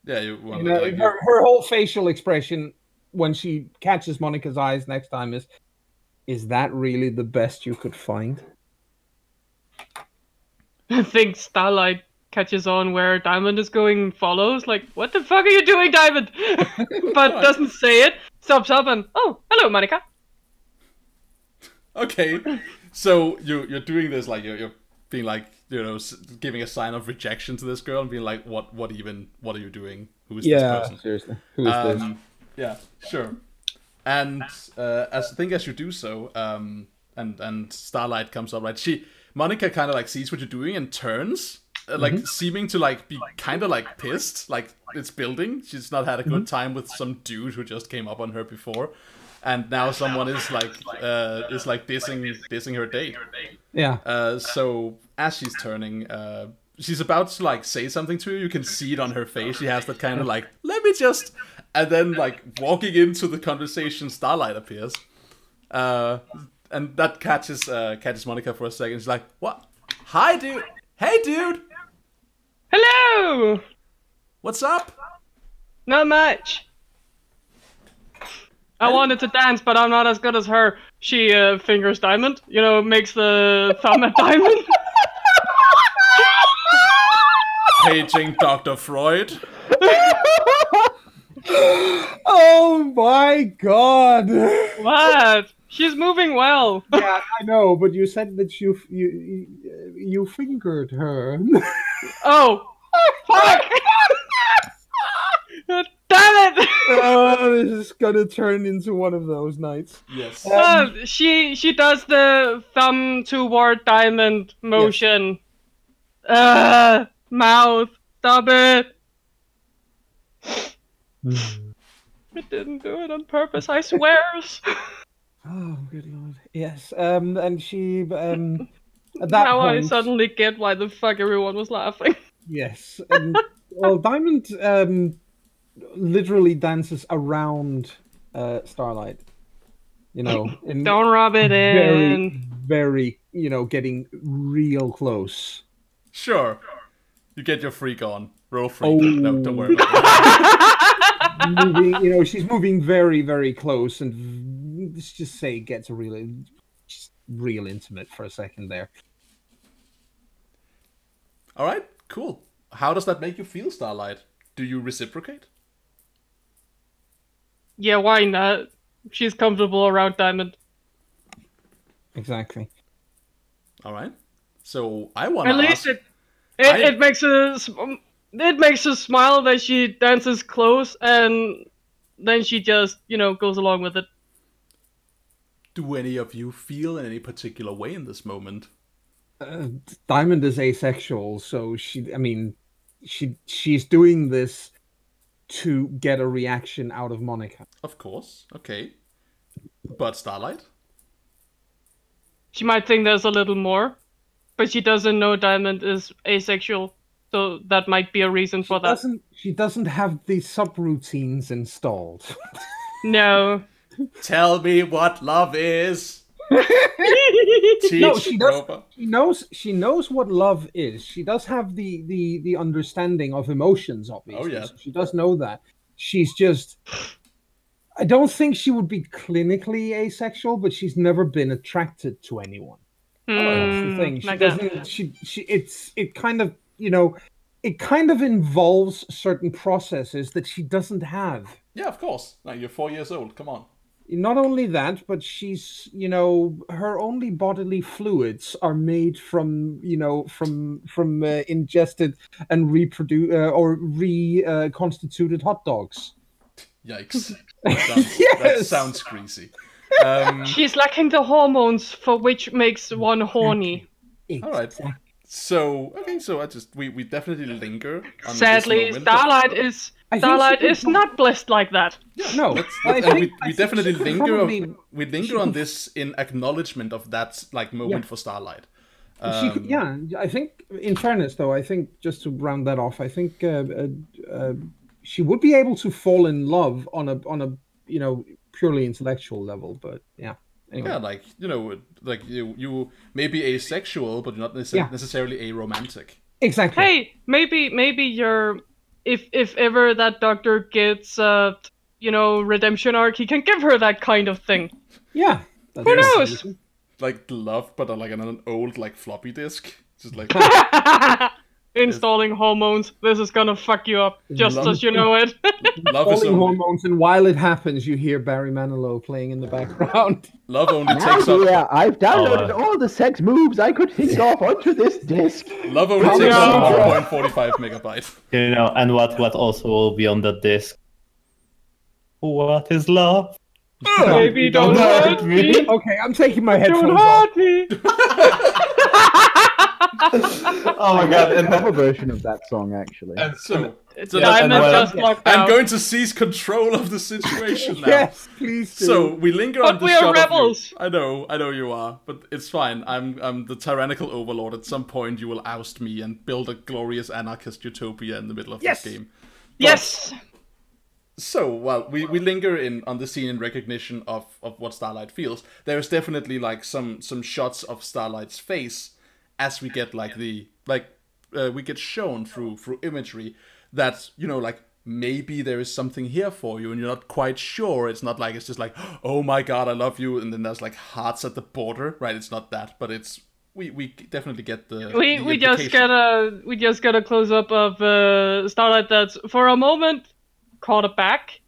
you know, like her whole facial expression when she catches Monica's eyes next time is that really the best you could find? I think Starlight catches on where Diamond is going and follows, like, what the fuck are you doing, Diamond? But doesn't say it, stops up and, oh, hello, Monica. Okay, so you're doing this, like, you're being like, you know, giving a sign of rejection to this girl and being like, what are you doing? Who is this person? Yeah, seriously. Who is this? Yeah, sure. And as you do so, and Starlight comes up, right? Monica kind of like sees what you're doing and turns, like seeming to like be kind of like pissed, like it's building. She's not had a good time with some dude who just came up on her before. And now someone is like dissing her date. Yeah. So as she's turning, she's about to like say something to you. You can see it on her face. She has that kind of like, let me just, and then like walking into the conversation, Starlight appears, and that catches Monica for a second. She's like, what? Hi, dude. Hey, dude. Hello. What's up? Not much. I wanted to dance, but I'm not as good as her. She fingers Diamond, you know, makes the thumb at Diamond. Paging Dr. Freud. Oh my god. What? She's moving well. Yeah, I know, but you said that you fingered her. Oh, fuck! Damn it! Oh, this is gonna turn into one of those nights. Yes. She does the thumb toward Diamond motion. Yes. Mouth. Stop it. I didn't do it on purpose. I swear. Oh, good lord. Yes. And she at that now point... I suddenly get why the fuck everyone was laughing. Yes. And, well, Diamond literally dances around Starlight, you know. In don't rub it in. Very, you know, getting real close. Sure. You get your freak on. Roll freak. Oh. No, don't worry about it. Moving, you know, she's moving very, very close and let's just say it gets real intimate for a second there. All right, cool. How does that make you feel, Starlight? Do you reciprocate? Yeah, why not? She's comfortable around Diamond. Exactly. All right. So I want to. At least it makes us. It makes her smile that she dances close, and then she just, you know, goes along with it. Do any of you feel in any particular way in this moment? Diamond is asexual, so she, I mean, she's doing this to get a reaction out of Monica. Of course, okay. But Starlight? She might think there's a little more, but she doesn't know Diamond is asexual. So that might be a reason for that. She doesn't have the subroutines installed. No. Tell me what love is. No, she knows what love is. She does have the understanding of emotions, obviously. Oh, yeah. So she does know that. She's just... I don't think she would be clinically asexual, but she's never been attracted to anyone. That's the thing. She doesn't... It kind of... You know, it kind of involves certain processes that she doesn't have. Yeah, of course. Now, you're 4 years old. Come on. Not only that, but she's, you know, her only bodily fluids are made from, you know, from ingested and reconstituted hot dogs. Yikes. That sounds greasy. She's lacking the hormones for which makes one horny. Exactly. All right. So okay, so we definitely linger. On Sadly, this Starlight is not blessed like that. Yeah, no, we definitely linger. We linger on this in acknowledgement of that like moment for Starlight. I think in fairness, though, I think just to round that off, I think she would be able to fall in love on a you know purely intellectual level, but yeah. Anyway. Yeah, like, you know, like you may be asexual, but you're not necessarily aromantic. Exactly. Hey, maybe you're, if ever that doctor gets, you know, redemption arc, he can give her that kind of thing. Yeah. Who knows? Like love, but like on an old like floppy disk. Just like... Installing hormones. This is gonna fuck you up, just as you know it. Love is only... hormones, and while it happens, you hear Barry Manilow playing in the background. Love only takes up. Yeah, I've downloaded all the sex moves I could think of onto this disc. Love only takes up 1.45 megabytes. You know, and what also will be on the disc? What is love? Baby, don't hurt me. Okay, I'm taking my headphones off. Don't hurt me. Oh my god! And another version of that song, actually. And so, I'm going to seize control of the situation now. Yes, please do. So we linger on this shot. But we are rebels. I know you are, but it's fine. I'm the tyrannical overlord. At some point, you will oust me and build a glorious anarchist utopia in the middle of this game. But, yes. So while we linger on the scene in recognition of what Starlight feels, there is definitely like some shots of Starlight's face. As we get like we get shown through imagery that, you know, like maybe there is something here for you and you're not quite sure. It's not like it's just like, oh my god, I love you, and then there's like hearts at the border, right? It's not that, but it's we definitely get the we just get a close up of Starlight that's for a moment caught aback,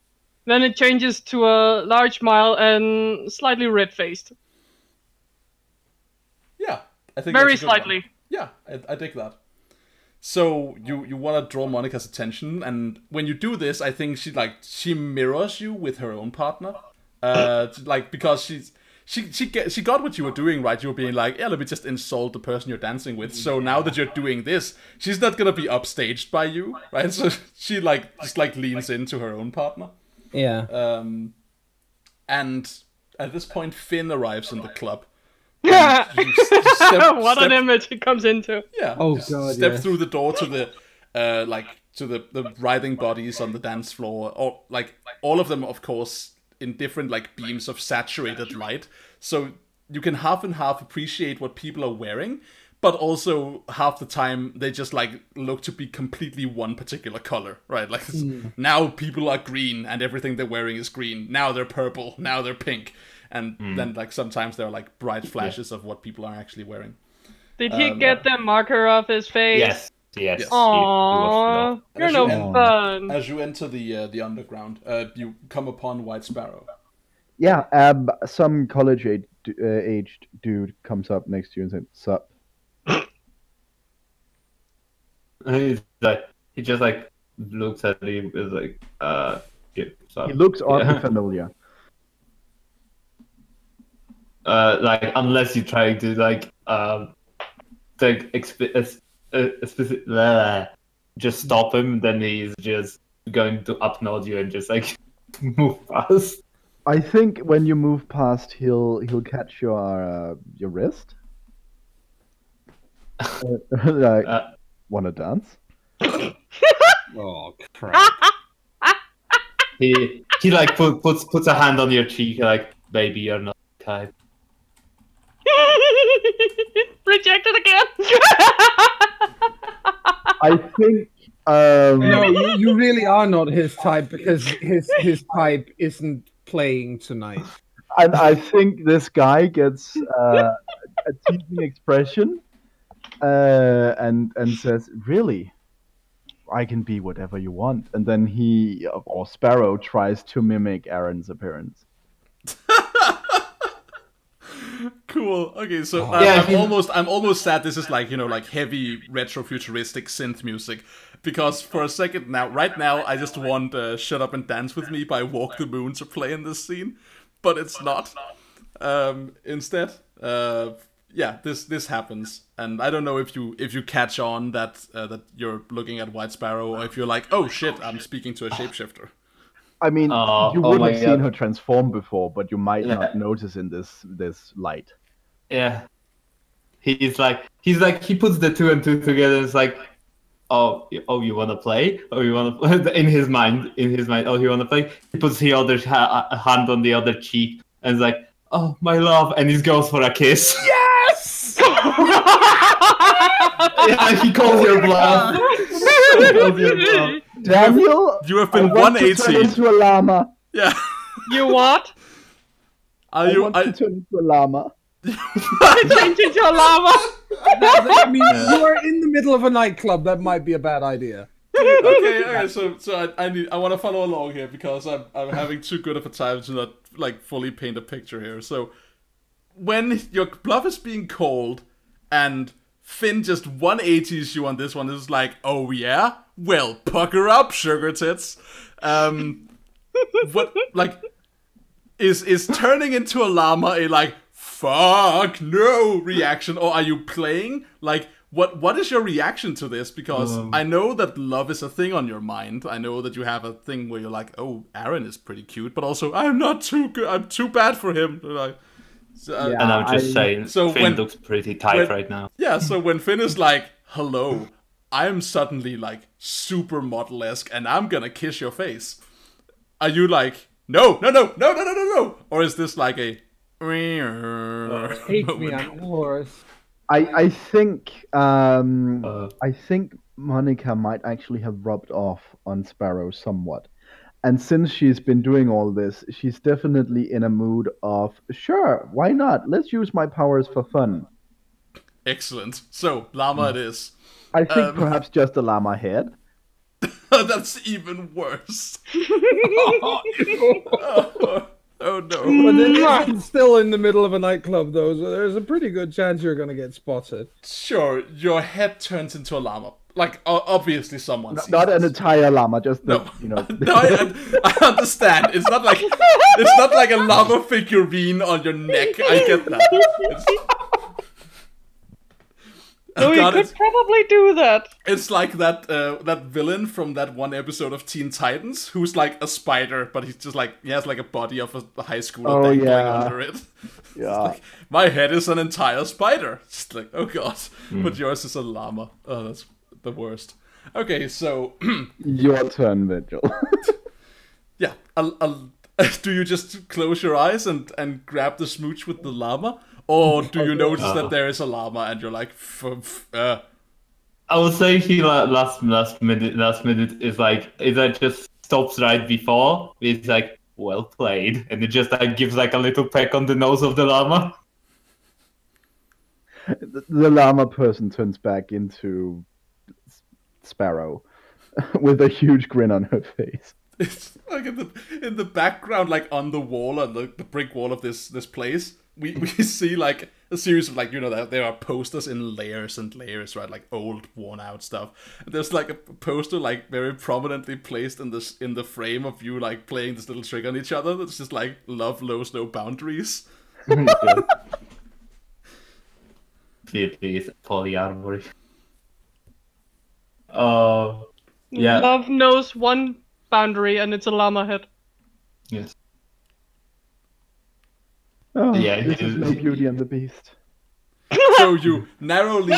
then it changes to a large smile and slightly red faced. Yeah. I think very slightly. One. Yeah, I dig that. So you want to draw Monica's attention, and when you do this, I think she mirrors you with her own partner, like because she got what you were doing, right? You were being like, yeah, let me just insult the person you're dancing with. So now that you're doing this, she's not gonna be upstaged by you, right? So she just leans into her own partner. Yeah. And at this point, Finn arrives in the club. Yeah. What an image it comes into. Yeah. Oh god. Step through the door to the to the writhing bodies on the dance floor, or like all of them, of course, in different like beams of saturated light. So you can half and half appreciate what people are wearing, but also half the time they just like look to be completely one particular color, right? Like now people are green and everything they're wearing is green. Now they're purple. Now they're pink. and then like sometimes there are like bright flashes of what people are actually wearing. Did he get the marker off his face? Yes. Yes. Aww, you're no fun. As you enter the underground, you come upon White Sparrow. Yeah, some college aged dude comes up next to you and says, "Sup?" He's like, he just like looks at him, is like, yeah, sup. He looks oddly familiar. Like unless you're trying to like just stop him, then he's just going to upnod you and just like move past. I think when you move past, he'll catch your wrist. Like, wanna dance? Oh crap! he like puts a hand on your cheek, like, baby, you're not the type. Rejected again. I think no, you really are not his type, because his type isn't playing tonight. And I think this guy gets a teasing expression and says, "Really, I can be whatever you want." And then he or Sparrow tries to mimic Aaron's appearance. Cool. Okay, so I'm almost sad. This is like, you know, like heavy retro futuristic synth music, because for a second now, right now, I just want "Shut Up and Dance with Me" by Walk the Moon to play in this scene, but it's not. Instead, yeah, this happens, and I don't know if you catch on that that you're looking at White Sparrow, or if you're like, "Oh shit, I'm speaking to a shapeshifter." I mean, you would have seen her transform before, but you might not notice in this light. Yeah, he's like he puts the two and two together. And it's like, oh, you wanna play? Oh, you wanna play? In his mind, oh, you wanna play? He puts the other hand on the other cheek, and it's like, oh, my love, and he goes for a kiss. Yes! Yeah, he calls your bluff. He calls your bluff. Daniel, you have been 180 into a llama. Yeah. You what? I want to turn into a llama. Change into a llama. I mean, you are in the middle of a nightclub. That might be a bad idea. Okay, okay. So I want to follow along here, because I'm having too good of a time to not like fully paint a picture here. So when your bluff is being called and Finn just 180s you on this one, is like, oh yeah, well, pucker up, sugar tits. What, like, is turning into a llama a like fuck no reaction, or are you playing? Like, what is your reaction to this? Because I know that love is a thing on your mind. I know that you have a thing where you're like, oh, Aaron is pretty cute, but also I'm not too good. I'm too bad for him. Like, so, yeah, and I'm just saying, so Finn looks pretty tight right now. Yeah, so when Finn is like, hello, I'm suddenly like super model-esque and I'm gonna kiss your face. Are you like, no? Or is this like a take me on horse? I think Monica might actually have rubbed off on Sparrow somewhat. And since she's been doing all this, she's definitely in a mood of, sure, why not? Let's use my powers for fun. Excellent. So, llama it is. I think perhaps just a llama head. That's even worse. Oh, no. But it's still in the middle of a nightclub, though, so there's a pretty good chance you're going to get spotted. Sure, your head turns into a llama. Like, obviously someone sees not this. An entire llama, just the, no. You know. No, I understand. It's not like a llama figurine on your neck. I get that. So you could probably do that. It's like that that villain from that one episode of Teen Titans, who's like a spider, but he's just like, he has like a body of a high schooler dangling under it. Yeah. Like, my head is an entire spider. It's like, oh god, but yours is a llama. Oh, that's the worst. Okay, so your turn, Vigil. Yeah. Do you just close your eyes and grab the smooch with the llama? Or do you notice that there is a llama and you're like, I would say he like, last minute is like, that just stops right before. It's like, well played. And it just gives a little peck on the nose of the llama. The llama person turns back into Sparrow with a huge grin on her face. It's like in the background, on the wall, on the brick wall of this place, we see a series of there are posters in layers and layers, right? Old, worn out stuff. And there's a poster very prominently placed in the frame of you playing this little trick on each other. That's just love knows no boundaries. Please, polyamory. Oh, yeah. Love knows one boundary, and it's a llama head. Yes. Oh, yeah, this is no Beauty and the Beast. So you narrowly,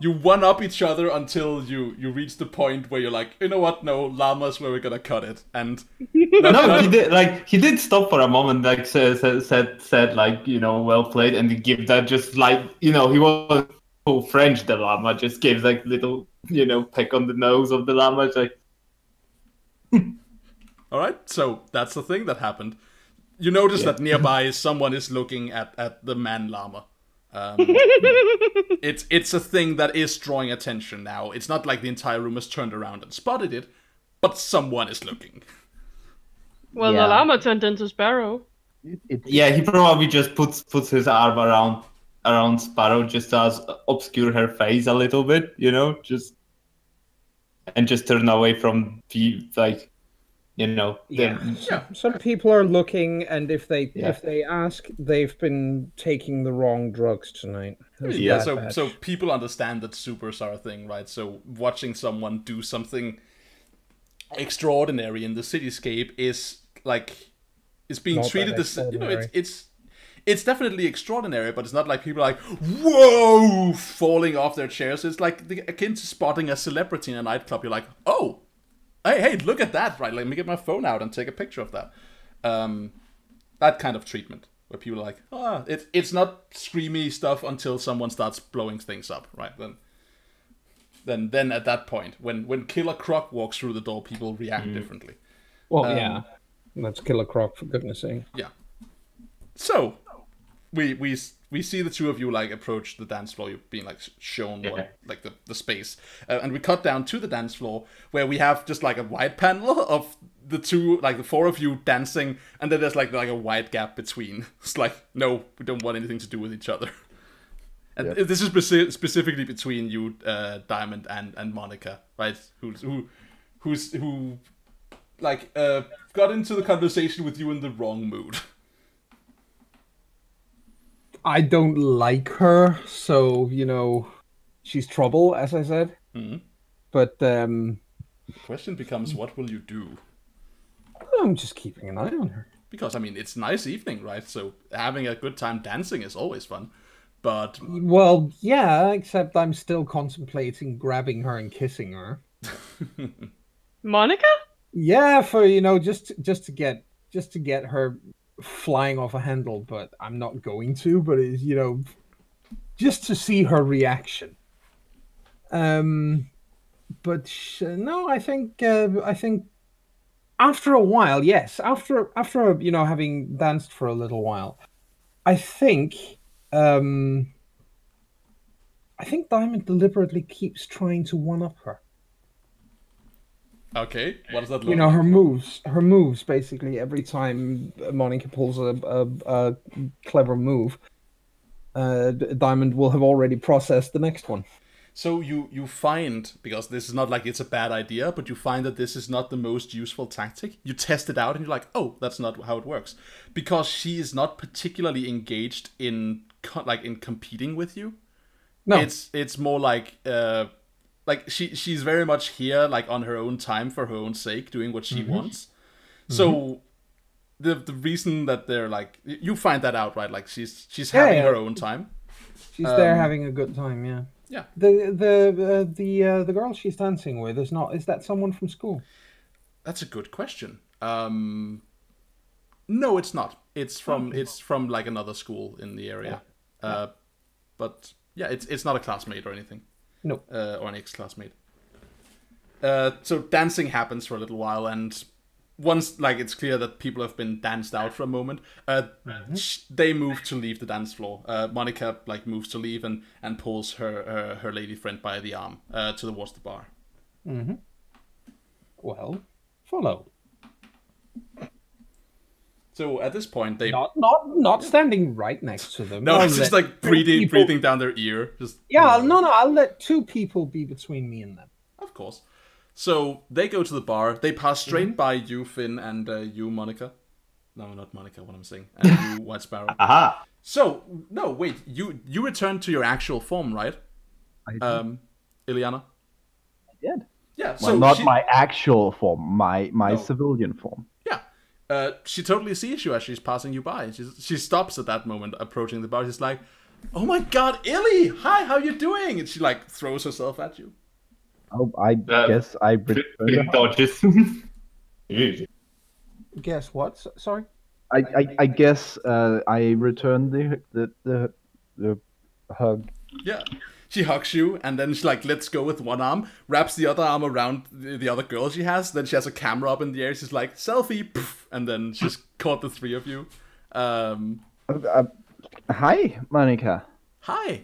you one-up each other until you reach the point where you're you know what, no, llamas where we're gonna cut it. And no, he did he did stop for a moment, said well played, and he gave that just he wasn't full French. The llama just gave little peck on the nose of the llama. It's all right, so that's the thing that happened. You notice that nearby someone is looking at the man llama. It's a thing that is drawing attention now. It's not the entire room has turned around and spotted it, but someone is looking. Well, the llama turned into Sparrow. He probably just puts his arm around Sparrow just to obscure her face a little bit, and just turn away from the Some people are looking, and if they ask, they've been taking the wrong drugs tonight. So people understand that supers are a thing, right? So watching someone do something extraordinary in the cityscape is it's being not treated this, it's definitely extraordinary, but it's not people whoa, falling off their chairs. It's akin to spotting a celebrity in a nightclub. You're oh. Hey, look at that, right? Let me get my phone out and take a picture of that. That kind of treatment, where people are it's not screamy stuff until someone starts blowing things up, right? Then at that point, when Killer Croc walks through the door, people react differently. Well, yeah. That's Killer Croc, for goodness sake. Yeah. So, we see the two of you approach the dance floor. You're being shown the space, and we cut down to the dance floor where we have just a wide panel of the two, the four of you dancing, and then there's a wide gap between. It's no, we don't want anything to do with each other. And this is specifically between you, Diamond, and Monica, right? Who got into the conversation with you in the wrong mood. I don't like her, so, she's trouble, as I said. Mm-hmm. But, the question becomes, what will you do? I'm just keeping an eye on her. Because, it's a nice evening, right? So having a good time dancing is always fun. But... Well, yeah, except I'm still contemplating grabbing her and kissing her. Monica? Yeah, for, just to get her... flying off a handle, but I'm not going to, but it's, just to see her reaction. But no, I think after a while, yes, after having danced for a little while, I think Diamond deliberately keeps trying to one-up her. Okay, what does that look like? Her moves, basically, every time Monica pulls a clever move, Diamond will have already processed the next one. So you find, because this is not it's a bad idea, but you find that this is not the most useful tactic. You test it out and you're oh, that's not how it works. Because she is not particularly engaged in, in competing with you. No. It's more she's very much here, on her own time, for her own sake, doing what she wants. Mm-hmm. So, the reason that they're you find that out, right? She's having her own time. She's there having a good time, yeah. Yeah. The girl she's dancing with is that someone from school? That's a good question. No, it's not. It's from another school in the area. Yeah. But yeah, it's not a classmate or anything. No. Or an ex-classmate. So dancing happens for a little while, and once like it's clear that people have been danced out for a moment, they move to leave the dance floor. Monica like moves to leave and pulls her lady friend by the arm towards the bar. Mm-hmm. Well, follow. So at this point, they not standing right next to them. No, it's just like breathing down their ear. Just no. I'll let two people be between me and them. Of course. So they go to the bar. They pass straight by you, Finn, and you, Monica. No, not Monica. What I'm saying, and you, White Sparrow. Aha. So no, wait. You returned to your actual form, right? I did. Ileana. I did. Yeah. Well, so not my actual form. My civilian form. She totally sees you as she's passing you by. She stops at that moment, approaching the bar. She's like, "Oh my God, Illy! Hi, how you doing?" And she like throws herself at you. Oh, I guess I returned. Dodges. Guess what? Sorry. I guess I returned the hug. Yeah. She hugs you, and then she like lets go with one arm, wraps the other arm around the other girl she has. Then she has a camera up in the air. She's like selfie, poof, and then she's caught the three of you. Hi, Monica. Hi.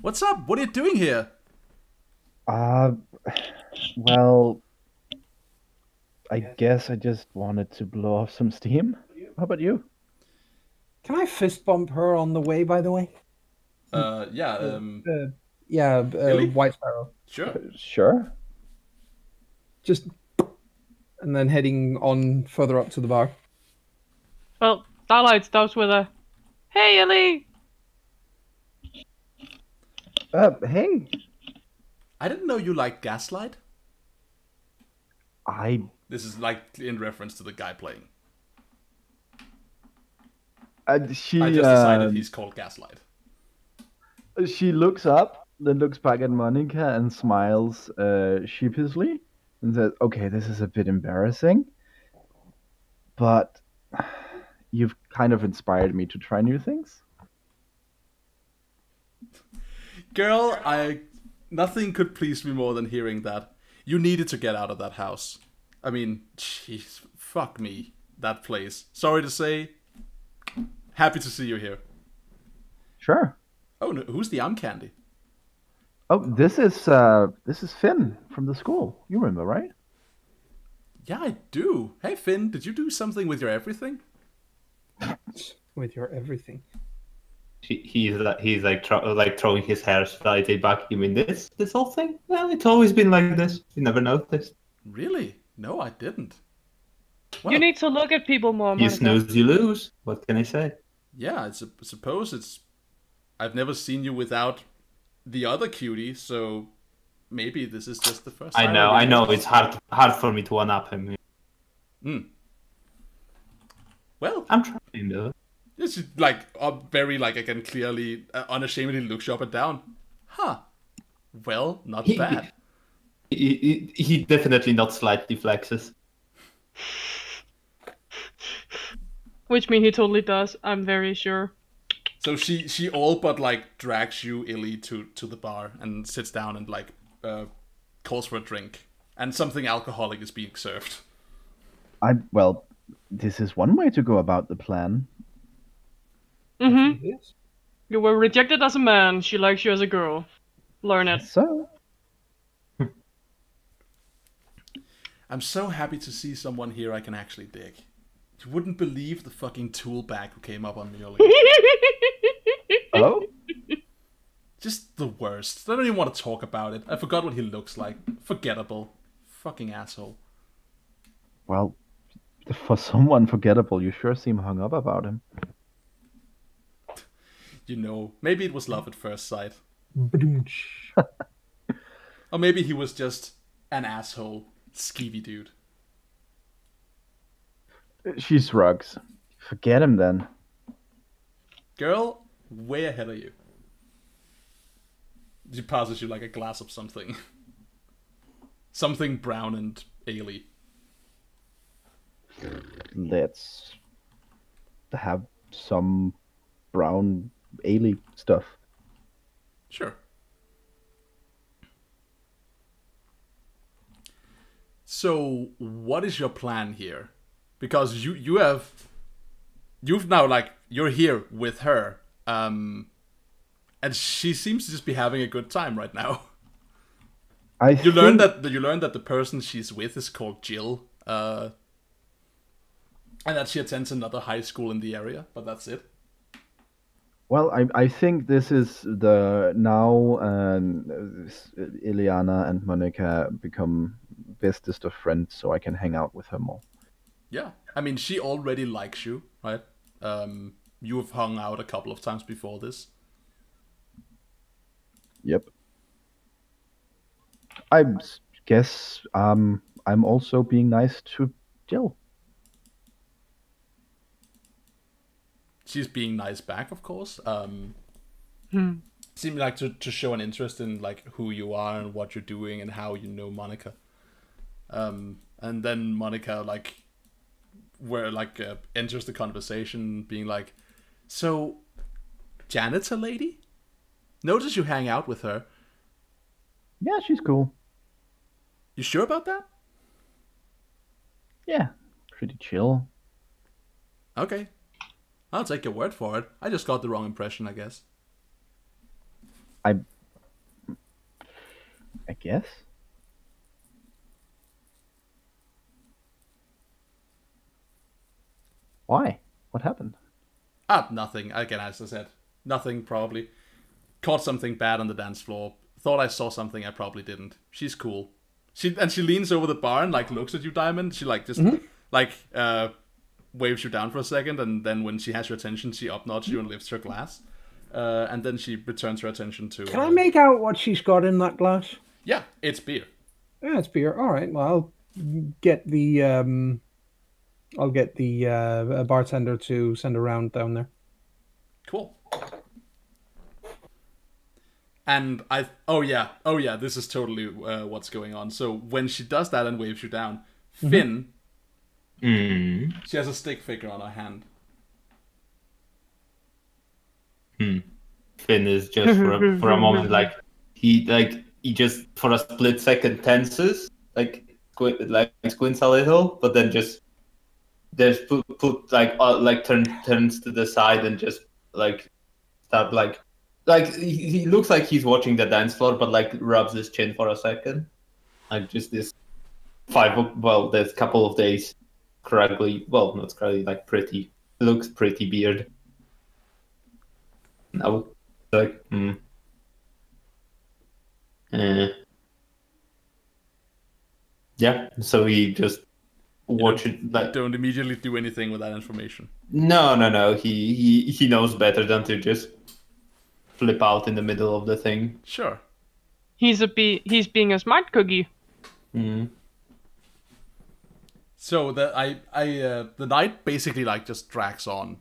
What's up? What are you doing here? Well, I guess I just wanted to blow off some steam. How about you? Can I fist bump her on the way? By the way. White Sparrow. Sure. Sure. Just, and then heading on further up to the bar. Well, Starlight starts with a, "Hey, Illy!" Hey. I didn't know you liked Gaslight. This is like in reference to the guy playing. I just decided he's called Gaslight. She looks up, then looks back at Monica and smiles sheepishly and says, "Okay, this is a bit embarrassing, but you've kind of inspired me to try new things." Girl, nothing could please me more than hearing that. You needed to get out of that house. I mean, jeez, fuck me, that place. Sorry to say, happy to see you here. Sure. Oh, no, who's the arm candy? Oh, this is Finn from the school. You remember, right? Yeah, I do. Hey, Finn, did you do something with your everything? With your everything? He's like throwing his hair slightly back. You mean this whole thing? Well, it's always been like this. You never noticed. Really? No, I didn't. Well, you need to look at people more, Monica. You snooze, you lose. What can I say? Yeah, I suppose it's... I've never seen you without the other cutie, so maybe this is just the first time. I know. It's hard for me to one-up him. Hmm. Well, I'm trying though. This is like very like I can clearly unashamedly look you up and down. Huh. Well, not bad. He definitely not slightly flexes. Which means he totally does. I'm very sure. So she all but like drags you, Illy, to the bar and sits down and like calls for a drink, and something alcoholic is being served. Well, this is one way to go about the plan. Mm-hmm. You were rejected as a man. She likes you as a girl. Learn it. So. I'm so happy to see someone here I can actually dig. You wouldn't believe the fucking tool bag who came up on me earlier. Hello? Just the worst. I don't even want to talk about it. I forgot what he looks like. Forgettable. Fucking asshole. Well, for someone forgettable, you sure seem hung up about him. You know, maybe it was love at first sight. Or maybe he was just an asshole, skeevy dude. She shrugs. Forget him then. Girl, way ahead of you. She passes you like a glass of something. Something brown and aily. Let's have some brown aily stuff. Sure. So what is your plan here? Because you've now, like, you're here with her, and she seems to just be having a good time right now. You learn that the person she's with is called Jill, and that she attends another high school in the area, but that's it. Well, I think this is the now Ileana and Monica become bestest of friends, so I can hang out with her more. Yeah, I mean, she already likes you, right? You have hung out a couple of times before this. Yep. I guess I'm also being nice to Jill. She's being nice back, of course. Seemed like to show an interest in, like, who you are and what you're doing and how you know Monica. And then Monica, like, enters the conversation, being like, "So, janitor lady? Notice you hang out with her." "Yeah, she's cool." "You sure about that?" "Yeah, pretty chill." "Okay. I'll take your word for it. I just got the wrong impression, I guess." I guess? Why? What happened? Nothing. Again, as I said, nothing, probably. Caught something bad on the dance floor. Thought I saw something I probably didn't. She's cool. She leans over the bar and, like, looks at you, Diamond. She, like, just, like, waves you down for a second, and then when she has your attention, she up-nods you and lifts her glass. And then she returns her attention to... Can I make out what she's got in that glass? Yeah, it's beer. Yeah, it's beer. All right, well, I'll get the... bartender to send a round down there. Cool. And oh yeah, this is totally what's going on. So when she does that and waves you down, Finn, she has a stick figure on her hand. Finn is just for a moment, like, he just for a split second tenses, like squints a little, but then just. Turns to the side and just start he looks like he's watching the dance floor, but like rubs his chin for a second, like just this this couple of days craggly, well, not craggly, like pretty beard. No, like yeah. So he just. Don't immediately do anything with that information. No. He knows better than to just flip out in the middle of the thing. Sure. He's being a smart cookie. So the night basically just drags on.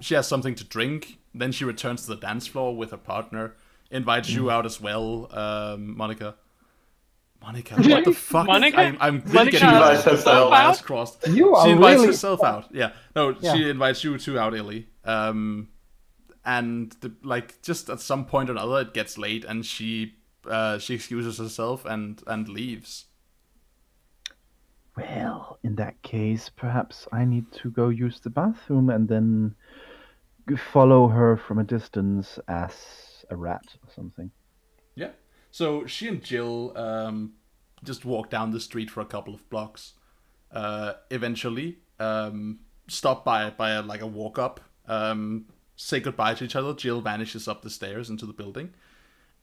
She has something to drink. Then she returns to the dance floor with her partner. Invites you out as well, Monica. Monica, what the fuck? I'm really getting eyes crossed. She invites herself out. Yeah, no, yeah. She invites you two out, Illy. And just at some point or another, it gets late, and she excuses herself and leaves. Well, in that case, perhaps I need to go use the bathroom and then follow her from a distance as a rat or something. Yeah. So she and Jill just walk down the street for a couple of blocks. Eventually, stop by a walk up. Say goodbye to each other. Jill vanishes up the stairs into the building,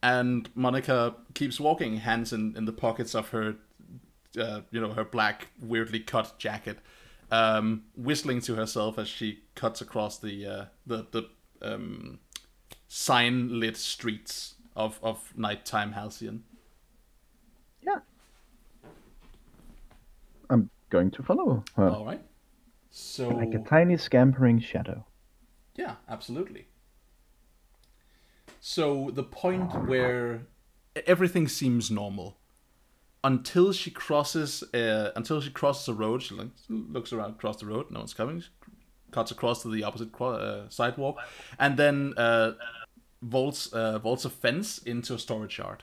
and Monica keeps walking, hands in the pockets of her, her black weirdly cut jacket, whistling to herself as she cuts across the sign lit streets. Of nighttime Halcyon. Yeah. I'm going to follow her. All right. So like a tiny scampering shadow. Yeah, absolutely. So the point where everything seems normal, until she crosses a road. She looks around across the road. No one's coming. She cuts across to the opposite sidewalk, and then. Volts a fence into a storage yard.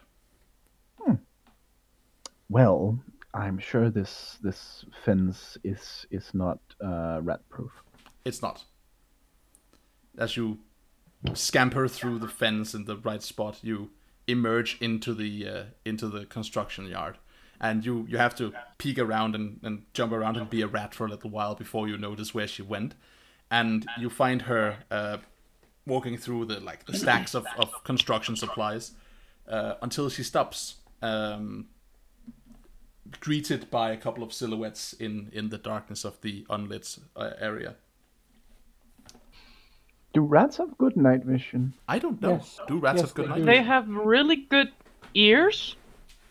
Well, I'm sure this fence is not rat-proof. It's not. As you scamper through the fence in the right spot, you emerge into the construction yard, and you have to peek around and jump around and be a rat for a little while before you notice where she went, and you find her walking through the stacks of construction supplies until she stops, greeted by a couple of silhouettes in the darkness of the unlit area. Do rats have good night vision? I don't know. Yes. Do rats have good night vision? They have really good ears,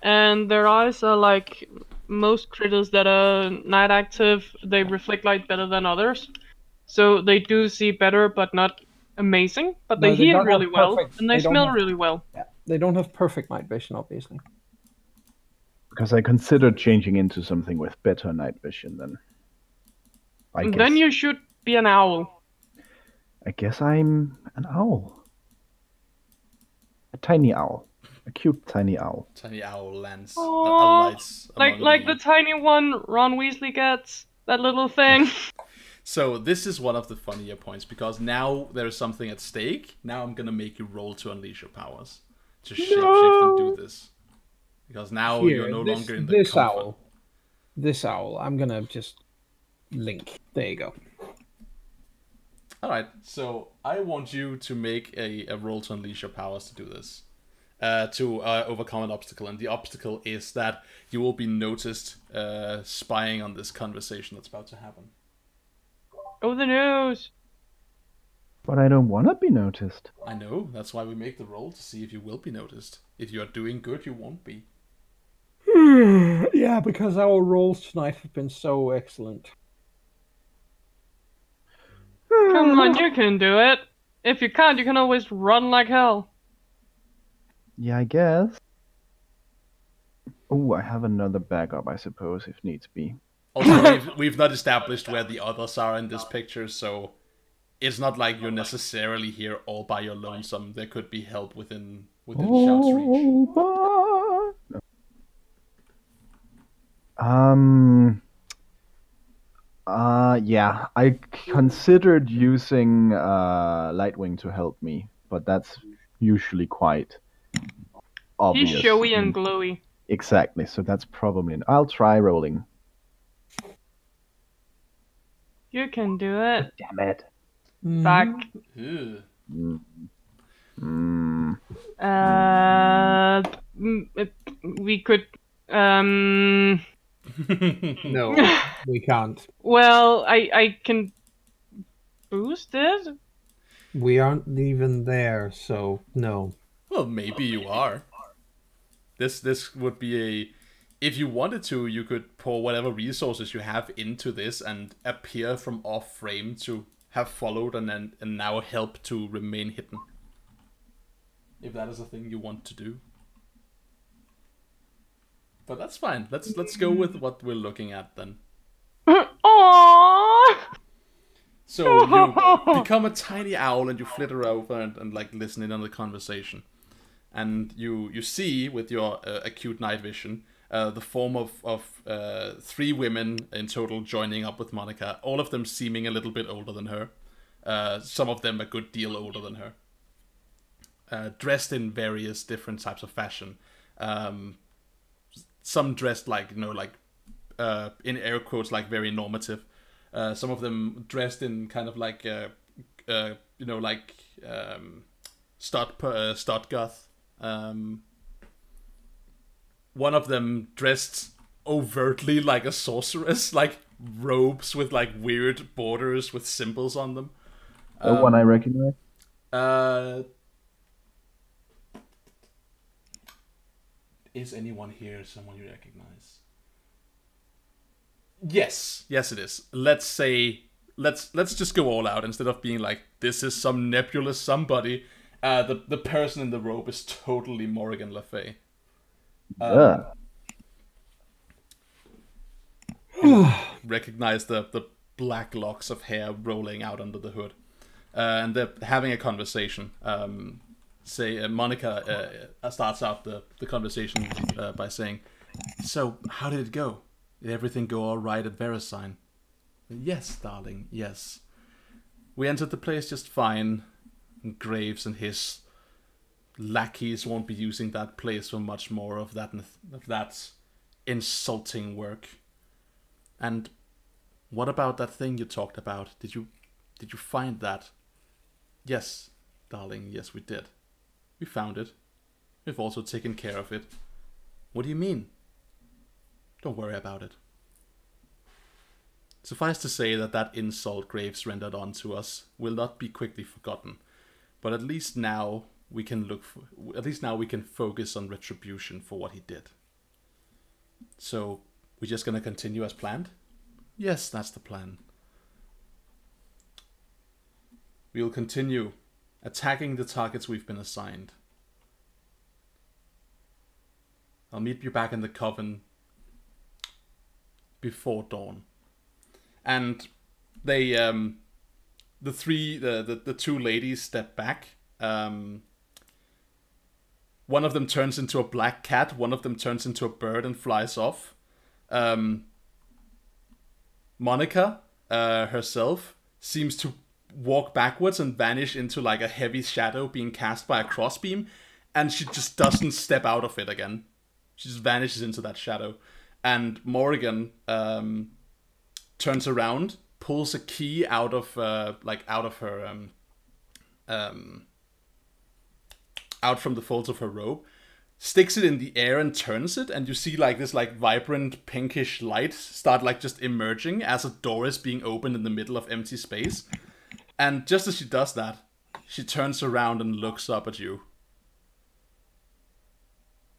and their eyes are like most critters that are night active. They reflect light better than others, so they do see better, but not amazing. But they hear really well, and they smell really well. Yeah. They don't have perfect night vision, obviously. Because I considered changing into something with better night vision than. Then you should be an owl. I guess I'm an owl. A tiny owl. A cute tiny owl. Tiny owl lands. Aww, like the tiny one Ron Weasley gets. That little thing. So this is one of the funnier points, because now there's something at stake. Now I'm going to make you roll to unleash your powers. To shapeshift and do this. Because now you're no longer in the comfort. This owl. I'm going to just link. There you go. Alright, so I want you to make a roll to unleash your powers to do this. To overcome an obstacle. And the obstacle is that you will be noticed spying on this conversation that's about to happen. Oh, the news! But I don't want to be noticed. I know, that's why we make the roll, to see if you will be noticed. If you are doing good, you won't be. Yeah, because our rolls tonight have been so excellent. Come on, you can do it. If you can't, you can always run like hell. Yeah, I guess. Oh, I have another backup, I suppose, if needs be. Also, we've not established where the others are in this picture, so it's not like you're necessarily here all by your lonesome. There could be help within shout's reach. Yeah, I considered using Lightwing to help me, but that's usually quite obvious. He's showy and glowy. Exactly, so that's probably... I'll try rolling. You can do it. Damn it. Back. We could... No, we can't. Well, I can boost it. We aren't even there, so no. Well, maybe you are. This would be if you wanted to, you could pour whatever resources you have into this and appear from off frame to have followed and now help to remain hidden. If that is a thing you want to do. But that's fine. Let's go with what we're looking at then. Aww. So you become a tiny owl and you flitter over and like listen in on the conversation, and you see with your acute night vision the form of three women in total joining up with Monica. All of them seeming a little bit older than her. Some of them a good deal older than her. Dressed in various different types of fashion. Some dressed like, you know, like, in air quotes, like very normative. Some of them dressed in kind of like, you know, like Stuttgoth. One of them dressed overtly like a sorceress, like robes with like weird borders with symbols on them. The one I recognize? Is anyone here someone you recognize? Yes it is. Let's say let's just go all out instead of being like this is some nebulous somebody. The person in the robe is totally Morrigan Le Fay. Recognize the black locks of hair rolling out under the hood, and they're having a conversation. Monica starts out the conversation by saying, So, how did it go? Did everything go all right at Verisign? Yes, darling, yes. We entered the place just fine. And Graves and his lackeys won't be using that place for much more of that insulting work. And what about that thing you talked about? Did you find that? Yes, darling, yes we did. We found it. We've also taken care of it. What do you mean? Don't worry about it. Suffice to say that that insult Graves rendered onto us will not be quickly forgotten, but at least now we can focus on retribution for what he did. So we're just gonna continue as planned? Yes, that's the plan. We'll continue attacking the targets we've been assigned. I'll meet you back in the coven before dawn. And they, the two ladies step back. One of them turns into a black cat. One of them turns into a bird and flies off. Monica herself seems to walk backwards and vanish into like a heavy shadow being cast by a crossbeam, and she just doesn't step out of it again. She just vanishes into that shadow. And Morrigan turns around, pulls a key out of her out from the folds of her robe, sticks it in the air and turns it, and you see like this like vibrant pinkish light start like just emerging as a door is being opened in the middle of empty space. And just as she does that, she turns around and looks up at you.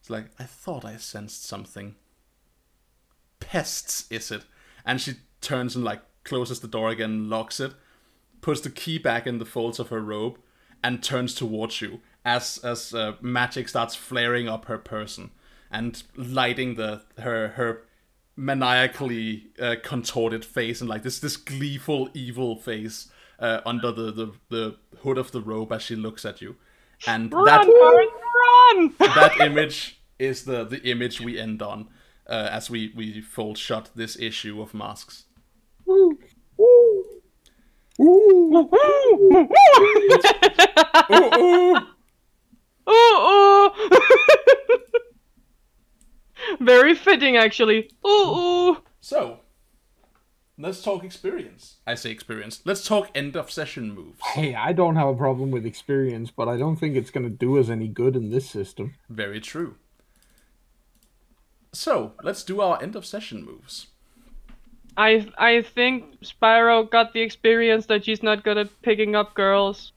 It's like, I thought I sensed something. Pests, is it? And she turns and like closes the door again, locks it, puts the key back in the folds of her robe, and turns towards you as magic starts flaring up her person and lighting her maniacally contorted face and like this gleeful evil face under the hood of the robe as she looks at you. And run, run! That image is the image we end on. As we fold shut this issue of Masks. Ooh. Ooh. Ooh. Ooh. Ooh. Ooh. Very fitting, actually. Ooh. Ooh. So, let's talk experience. I say experience. Let's talk end of session moves. Hey, I don't have a problem with experience, but I don't think it's going to do us any good in this system. Very true. So, let's do our end of session moves. I think Spyro got the experience that she's not good at picking up girls.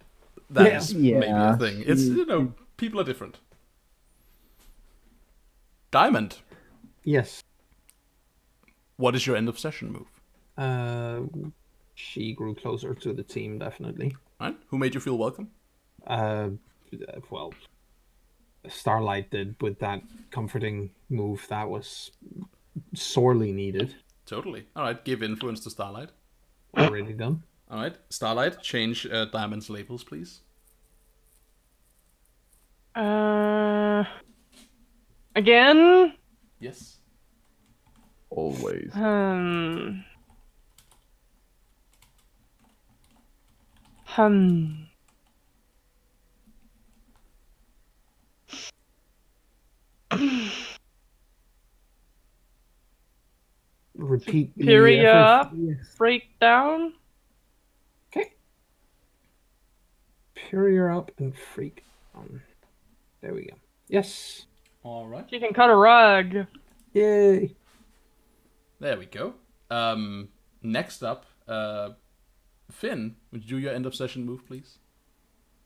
That's maybe a thing. It's, you know, people are different. Diamond. Yes. What is your end of session move? She grew closer to the team, definitely. Right. Who made you feel welcome? Well, Starlight did with that comforting move that was sorely needed. Totally. All right, give influence to Starlight. Already done. All right, Starlight, change Diamond's labels, please. Again? Yes. Always. Repeat Superior break down. Okay. Superior up and freak down. There we go. Yes. Alright. You can cut a rug. Yay. There we go. Next up, Finn, would you do your end of session move, please?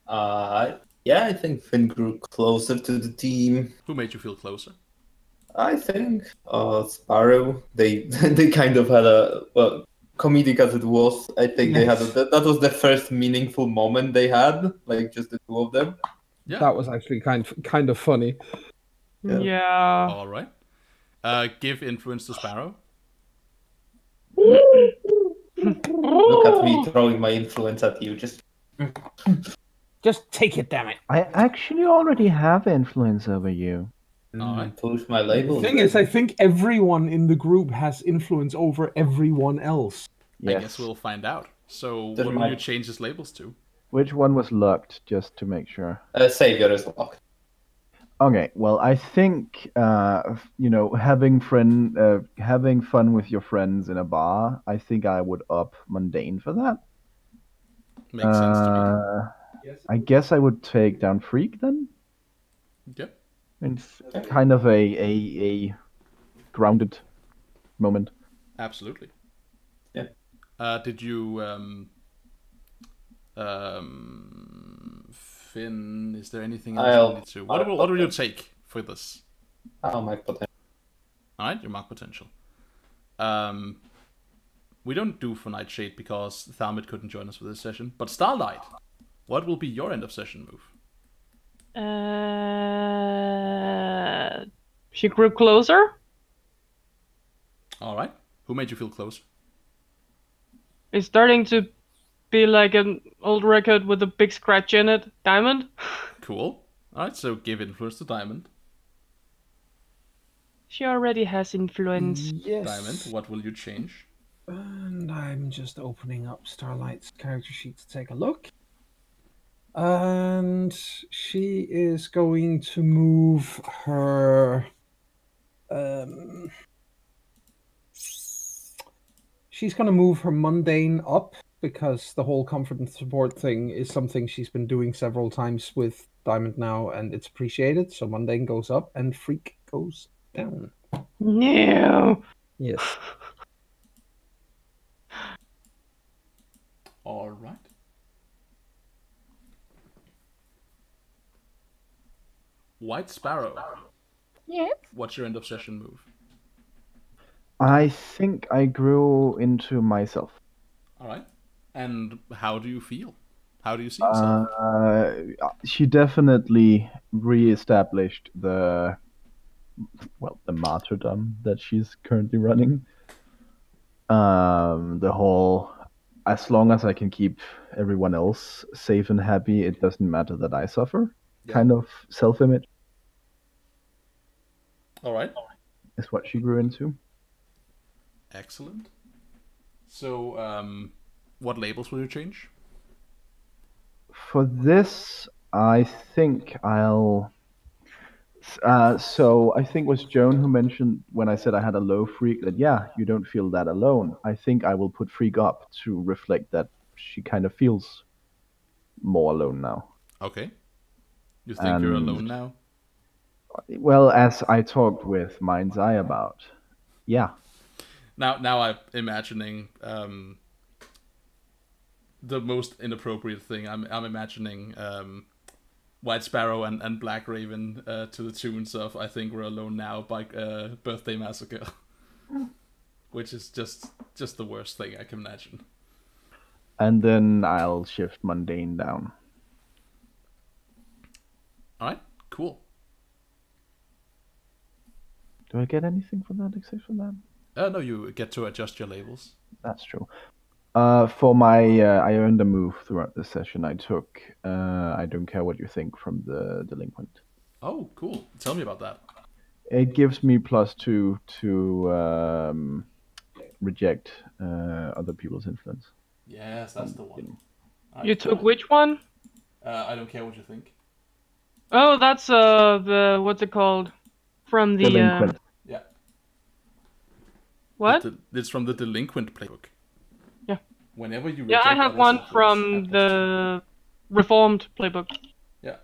Yeah, I think Finn grew closer to the team. Who made you feel closer? I think Sparrow. They kind of had a, well, comedic as it was. I think they had that was the first meaningful moment they had, like just the two of them. Yeah, that was actually kind of funny. Yeah. All right. Give influence to Sparrow. Look at me throwing my influence at you. Just take it, damn it! I actually already have influence over you. Push my label. The thing is, I think everyone in the group has influence over everyone else. Yes. I guess we'll find out. So doesn't what do you change his labels to? Which one was locked, just to make sure? Savior is locked. Okay, well, I think, you know, having fun with your friends in a bar, I think I would up mundane for that. Makes sense to me. I guess I would take down freak then. Yep. It's kind of a grounded moment. Absolutely. Yeah. Did you... Finn, is there anything else you need to... What will you take for this? I'll mark potential. Alright, you mark potential. We don't do for Nightshade because Thalmud couldn't join us for this session. But Starlight, what will be your end of session move? She grew closer. Alright. Who made you feel closer? It's starting to be like an old record with a big scratch in it. Diamond. Cool. Alright, so give influence to Diamond. She already has influence. Yes. Diamond, what will you change? And I'm just opening up Starlight's character sheet to take a look. And she is going to move her... she's going to move her mundane up, because the whole comfort and support thing is something she's been doing several times with Diamond now, and it's appreciated. So mundane goes up and freak goes down. No. Yes. All right. White Sparrow. Yes. What's your end of session move? I think I grew into myself. All right. And how do you feel? How do you see yourself? She definitely re-established the, well, the martyrdom that she's currently running. The whole, as long as I can keep everyone else safe and happy, it doesn't matter that I suffer, yeah, kind of self-image. All right. Is what she grew into. Excellent. So, what labels will you change? For this, I think I'll... so I think it was Joan who mentioned when I said I had a low freak that, yeah, you don't feel that alone. I think I will put freak up to reflect that she kind of feels more alone now. Okay. You think you're alone now? Well, as I talked with Mind's Eye about, yeah. Now I'm imagining... the most inappropriate thing. I'm imagining White Sparrow and Black Raven to the tunes of "I Think We're Alone Now" by Birthday Massacre, which is just the worst thing I can imagine. And then I'll shift mundane down. All right, cool. Do I get anything for that except for that? No, you get to adjust your labels. That's true. For my, I earned a move throughout the session I took. I don't care what you think from the delinquent. Oh, cool. Tell me about that. It gives me +2 to reject other people's influence. Yes, that's the one. You took which one? I don't care what you think. Oh, that's the, what's it called? From the... Delinquent. Yeah. What? It's from the delinquent playbook. Whenever you reject, I have one from the reformed playbook. Yeah,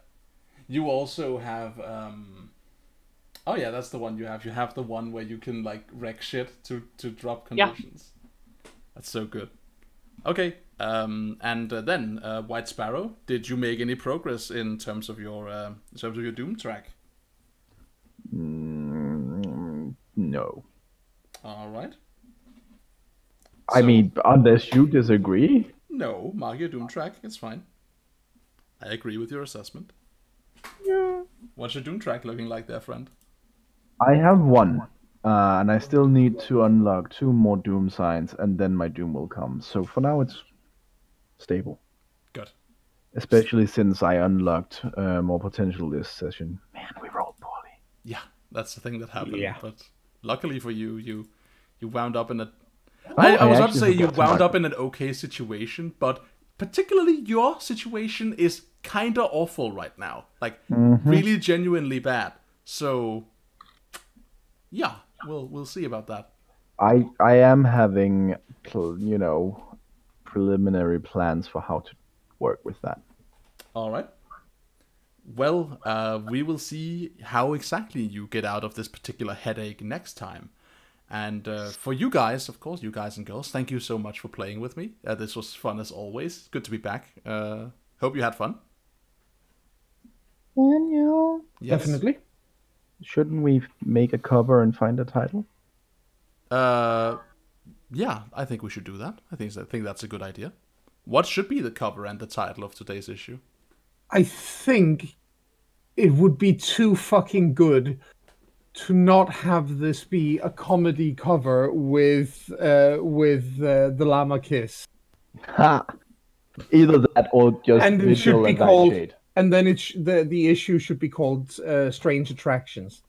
you also have. Oh yeah, that's the one you have. You have the one where you can like wreck shit to drop conditions. Yeah. That's so good. Okay, and then White Sparrow, did you make any progress in terms of your doom track? No. All right. So, I mean, unless you disagree. No, mark your doom track. It's fine. I agree with your assessment. Yeah. What's your doom track looking like there, friend? I have one, and I still need to unlock 2 more doom signs, and then my doom will come. So for now, it's stable. Good. Especially since I unlocked more potential this session. Man, we rolled poorly. Yeah, That's the thing that happened. Yeah. But luckily for you, you wound up in a... I was about to say you wound up in an okay situation, but particularly your situation is kind of awful right now. Like, really genuinely bad. So, yeah, we'll see about that. I am having, you know, preliminary plans for how to work with that. All right. Well, we will see how exactly you get out of this particular headache next time. And for you guys, of course, you guys and girls, thank you so much for playing with me. This was fun as always. Good to be back. Hope you had fun. Daniel. Yes. Definitely. Shouldn't we make a cover and find a title? Yeah, I think we should do that. I think that's a good idea. What should be the cover and the title of today's issue? I think it would be too fucking good to not have this be a comedy cover with the llama kiss. Ha! Either that or just and it should be called. Shade. And then the issue should be called Strange Attractions.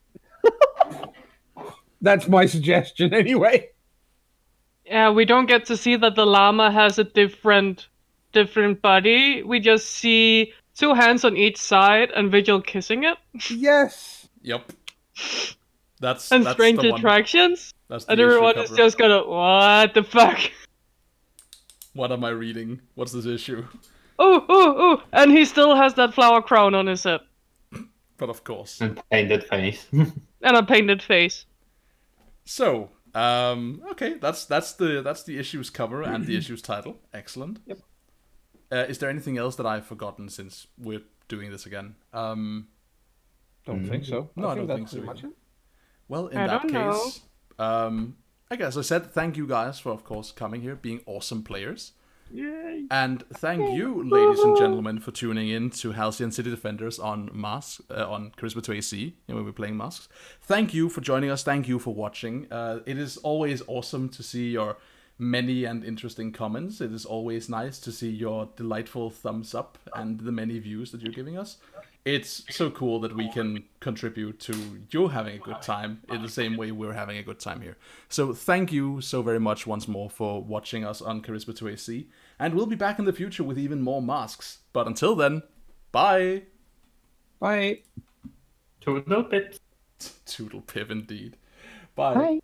That's my suggestion, anyway. Yeah, we don't get to see that the llama has a different body. We just see two hands on each side and Vigil kissing it. Yes. Yep. That's Strange Attractions. And everyone is just gonna, what the fuck? What am I reading? What's this issue? Oh, oh, oh! And he still has that flower crown on his head. But of course. And painted face. And a painted face. So, okay, that's the issue's cover and the issue's title. Excellent. Yep. Is there anything else that I've forgotten since we're doing this again? Don't think so. No, I don't think so. Well, in that case, I guess I said thank you guys for, of course, coming here, being awesome players. Yay. And thank you, ladies and gentlemen, for tuning in to Halcyon City Defenders on MASKS, on CharismaToAC, when we're playing MASKS. Thank you for joining us. Thank you for watching. It is always awesome to see your many and interesting comments. It is always nice to see your delightful thumbs up and the many views that you're giving us. It's so cool that we can contribute to you having a good time in the same way we're having a good time here. So thank you so very much once more for watching us on CharismaToAC. And we'll be back in the future with even more MASKS. But until then, bye. Bye. Toodle pip. Toodle pip indeed. Bye. Bye.